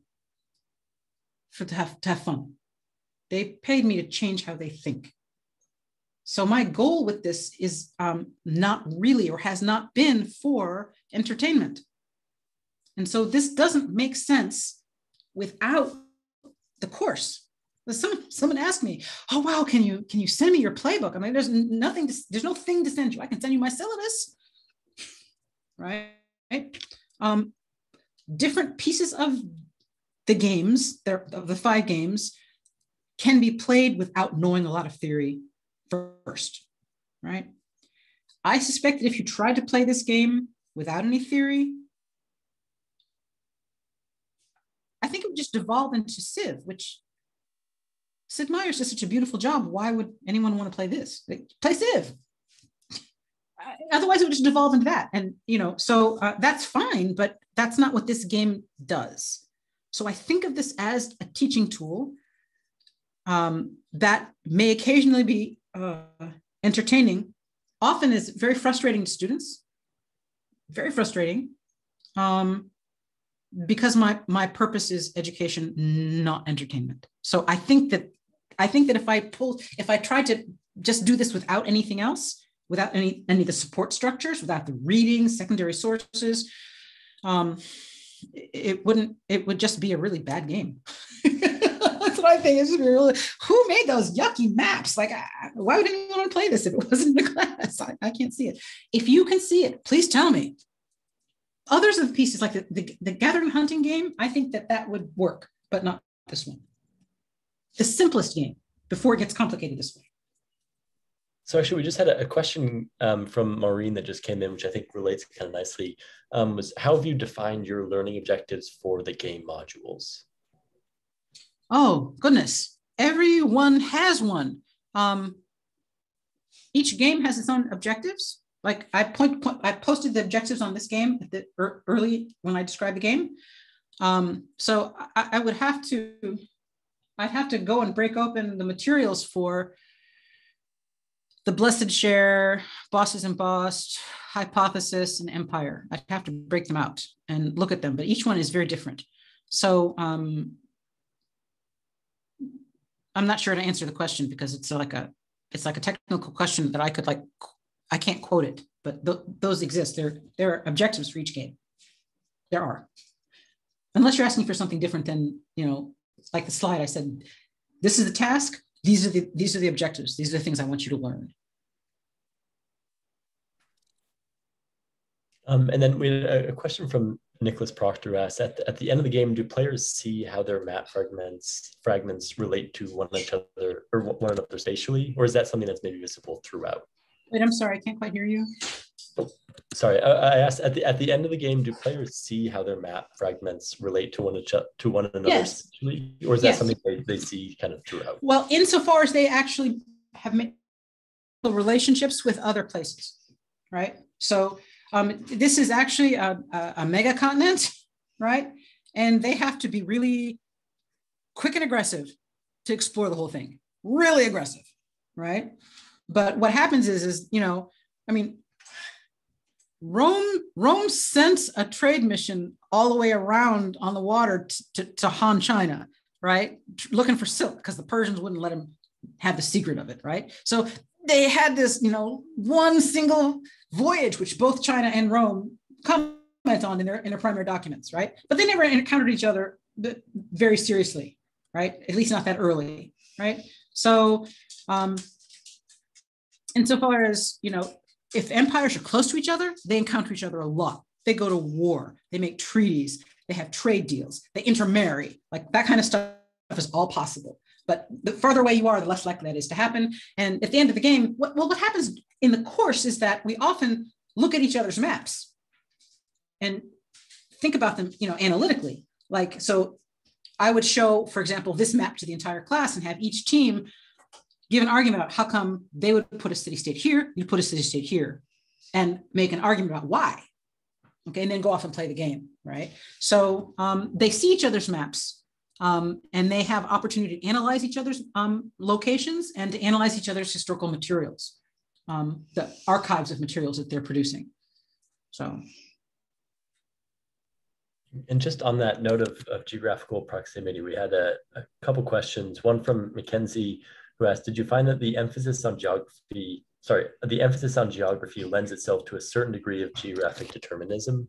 to have fun. They paid me to change how they think. So my goal with this is not really, or has not been, for entertainment. And so this doesn't make sense without the course. Someone asked me, oh, wow, can you send me your playbook? I'm like, there's nothing, there's no thing to send you. I can send you my syllabus, right? Different pieces of the games, of the 5 games, can be played without knowing a lot of theory first, right? I suspect that if you tried to play this game without any theory, I think it would just devolve into Civ, which Sid Meier's does such a beautiful job. Why would anyone want to play this? Like, play Civ. Otherwise, it would just devolve into that. And, you know, so that's fine, but that's not what this game does. So I think of this as a teaching tool. that may occasionally be entertaining, often is very frustrating to students, very frustrating, because my purpose is education, not entertainment. So I think that if I try to just do this without anything else, without any of the support structures, without the reading, secondary sources, it would just be a really bad game. That's what I think. It's just really, who made those yucky maps? Like, why would anyone play this if it wasn't in the class? I can't see it. If you can see it, please tell me. Others of the pieces, like the gathering hunting game, I think that would work, but not this one. The simplest game before it gets complicated this way. So actually, we just had a question from Maureen that just came in, which I think relates kind of nicely, was how have you defined your learning objectives for the game modules? Oh, goodness. Everyone has one. Each game has its own objectives. Like I posted the objectives on this game at early when I described the game. So I would have to, I'd have to go and break open the materials for The Blessed Share, Bosses and Bossed, Hypothesis, and Empire. I'd have to break them out and look at them, but each one is very different. So I'm not sure to answer the question because it's like a technical question that I could like, I can't quote it, but those exist. There are objectives for each game. There are. Unless you're asking for something different than, you know, like the slide I said, this is the task. These are the objectives. These are the things I want you to learn. And then we had a question from Nicholas Proctor asked, at the end of the game, do players see how their map fragments relate to one another spatially, or is that something that's maybe visible throughout? Wait, I'm sorry, I can't quite hear you. Oh, sorry, I asked at the end of the game, do players see how their map fragments relate to one another? Yes. Or is that something they see kind of throughout? Well, insofar as they actually have made relationships with other places, right? So this is actually a mega continent, right? And they have to be really quick and aggressive to explore the whole thing, really aggressive, right? But what happens is, you know, I mean, Rome sent a trade mission all the way around on the water to Han China, right? Looking for silk because the Persians wouldn't let him have the secret of it, right? So they had this, you know, one single voyage, which both China and Rome comment on in their primary documents, right? But they never encountered each other very seriously, right? At least not that early, right? So insofar as, you know, if empires are close to each other, they encounter each other a lot. They go to war, they make treaties, they have trade deals, they intermarry, like that kind of stuff is all possible. But the farther away you are, the less likely that is to happen. And at the end of the game, what happens in the course is that we often look at each other's maps and think about them, you know, analytically. Like, so I would show, for example, this map to the entire class and have each team give an argument about how come they would put a city-state here, you put a city-state here, and make an argument about why, okay, and then go off and play the game, right? So they see each other's maps, and they have opportunity to analyze each other's locations and to analyze each other's historical materials, the archives of materials that they're producing, so. And just on that note of geographical proximity, we had a couple questions, one from Mackenzie, who asked, did you find that the emphasis on geography lends itself to a certain degree of geographic determinism?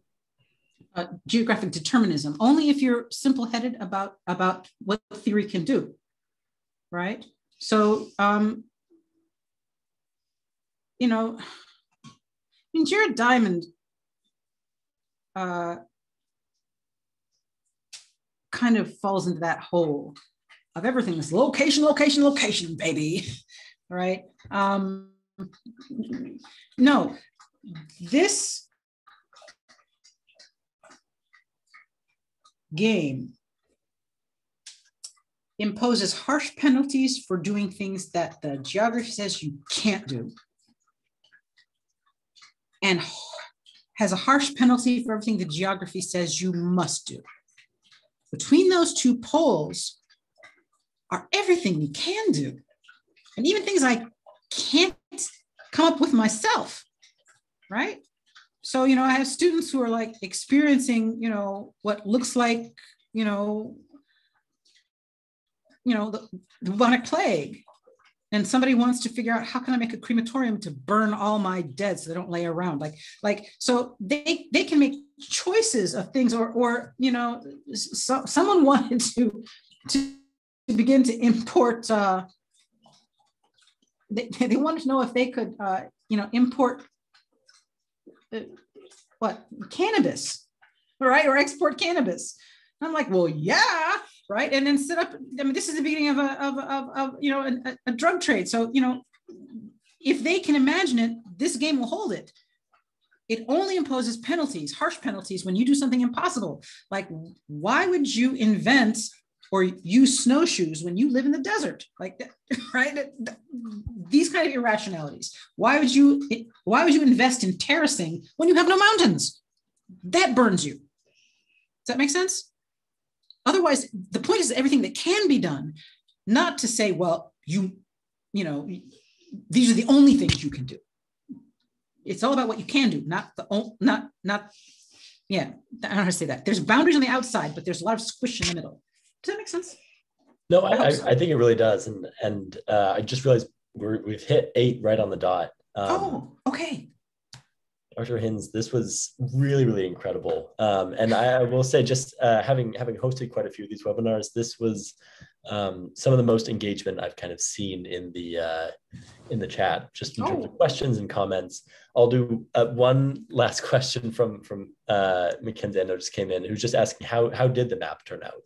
Geographic determinism, only if you're simple-headed about what theory can do, right? So, you know, I mean, Jared Diamond kind of falls into that hole of everything is location, location, location, baby, right? No, this game imposes harsh penalties for doing things that the geography says you can't do, and has a harsh penalty for everything the geography says you must do. Between those two poles are everything we can do, and even things I can't come up with myself, right? So, you know, I have students who are like experiencing, you know, what looks like, you know, the bubonic plague. And somebody wants to figure out, how can I make a crematorium to burn all my dead so they don't lay around? Like so they can make choices of things, or you know, so, someone wanted to begin to import. They wanted to know if they could, you know, import what, cannabis, right, or export cannabis. And I'm like, well, yeah. Right, and then set up. I mean, this is the beginning of a drug trade. So, you know, if they can imagine it, this game will hold it. It only imposes penalties, harsh penalties, when you do something impossible. Like, why would you invent or use snowshoes when you live in the desert? Like, that, right? These kind of irrationalities. Why would you invest in terracing when you have no mountains? That burns you. Does that make sense? Otherwise, the point is everything that can be done, not to say, well, you know, these are the only things you can do. It's all about what you can do, yeah, I don't know how to say that. There's boundaries on the outside, but there's a lot of squish in the middle. Does that make sense? No, I think it really does. And I just realized we've hit 8 right on the dot. Oh, okay. Dr. Hinz, this was really, really incredible. And I will say, just having hosted quite a few of these webinars, this was some of the most engagement I've kind of seen in the chat, just in terms of questions and comments. I'll do one last question from Mackenzie. I know just came in, who's just asking, how did the map turn out?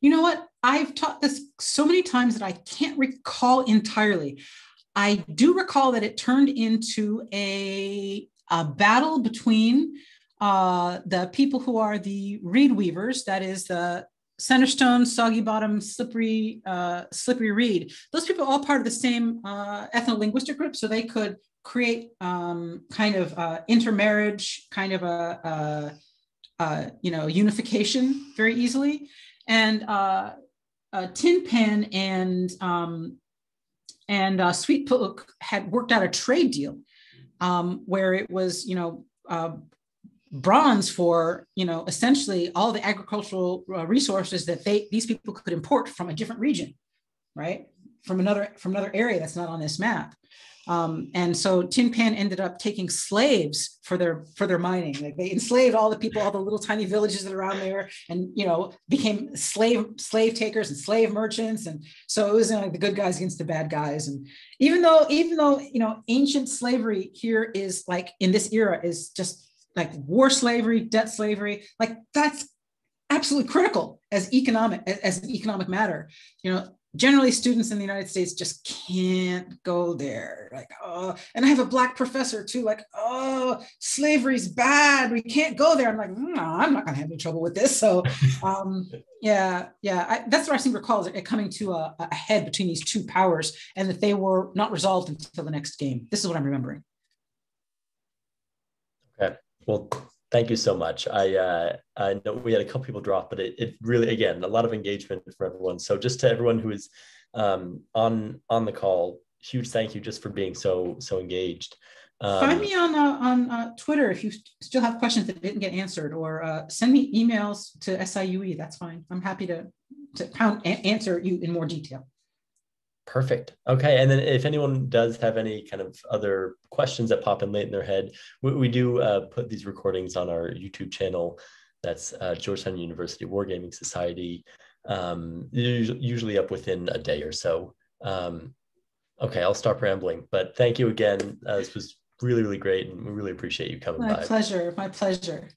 You know what? I've taught this so many times that I can't recall entirely. I do recall that it turned into a battle between the people who are the reed weavers, that is the Centerstone, Soggy Bottom, Slippery Reed. Those people are all part of the same ethno-linguistic group, so they could create kind of intermarriage, kind of a you know, unification very easily. And Tin Pan and Sweet Puk had worked out a trade deal where it was, you know, bronze for, you know, essentially all the agricultural resources that these people could import from a different region, right? From another area that's not on this map. And so Tin Pan ended up taking slaves for their mining. Like, they enslaved all the people, all the little tiny villages that are around there, and, you know, became slave takers and slave merchants. And so it was, you know, like the good guys against the bad guys. And even though, you know, ancient slavery here is like, in this era, is just like war slavery, debt slavery, like that's absolutely critical as an economic matter, you know. Generally, students in the United States just can't go there. Like, oh, and I have a Black professor too, like, oh, slavery's bad, we can't go there. I'm like, no, I'm not gonna have any trouble with this. So yeah, that's what I seem to recall, is it coming to a head between these two powers, and that they were not resolved until the next game. This is what I'm remembering. Okay, well, thank you so much. I know we had a couple people drop, but it really, again, a lot of engagement for everyone. So just to everyone who is on the call, huge thank you just for being so engaged. Find me on Twitter if you still have questions that didn't get answered, or send me emails to SIUE. That's fine. I'm happy to answer you in more detail. Perfect. Okay. And then if anyone does have any kind of other questions that pop in late in their head, we do put these recordings on our YouTube channel. That's Georgetown University Wargaming Society, usually up within a day or so. Okay, I'll stop rambling, but thank you again. This was really, really great, and we really appreciate you coming by. My pleasure.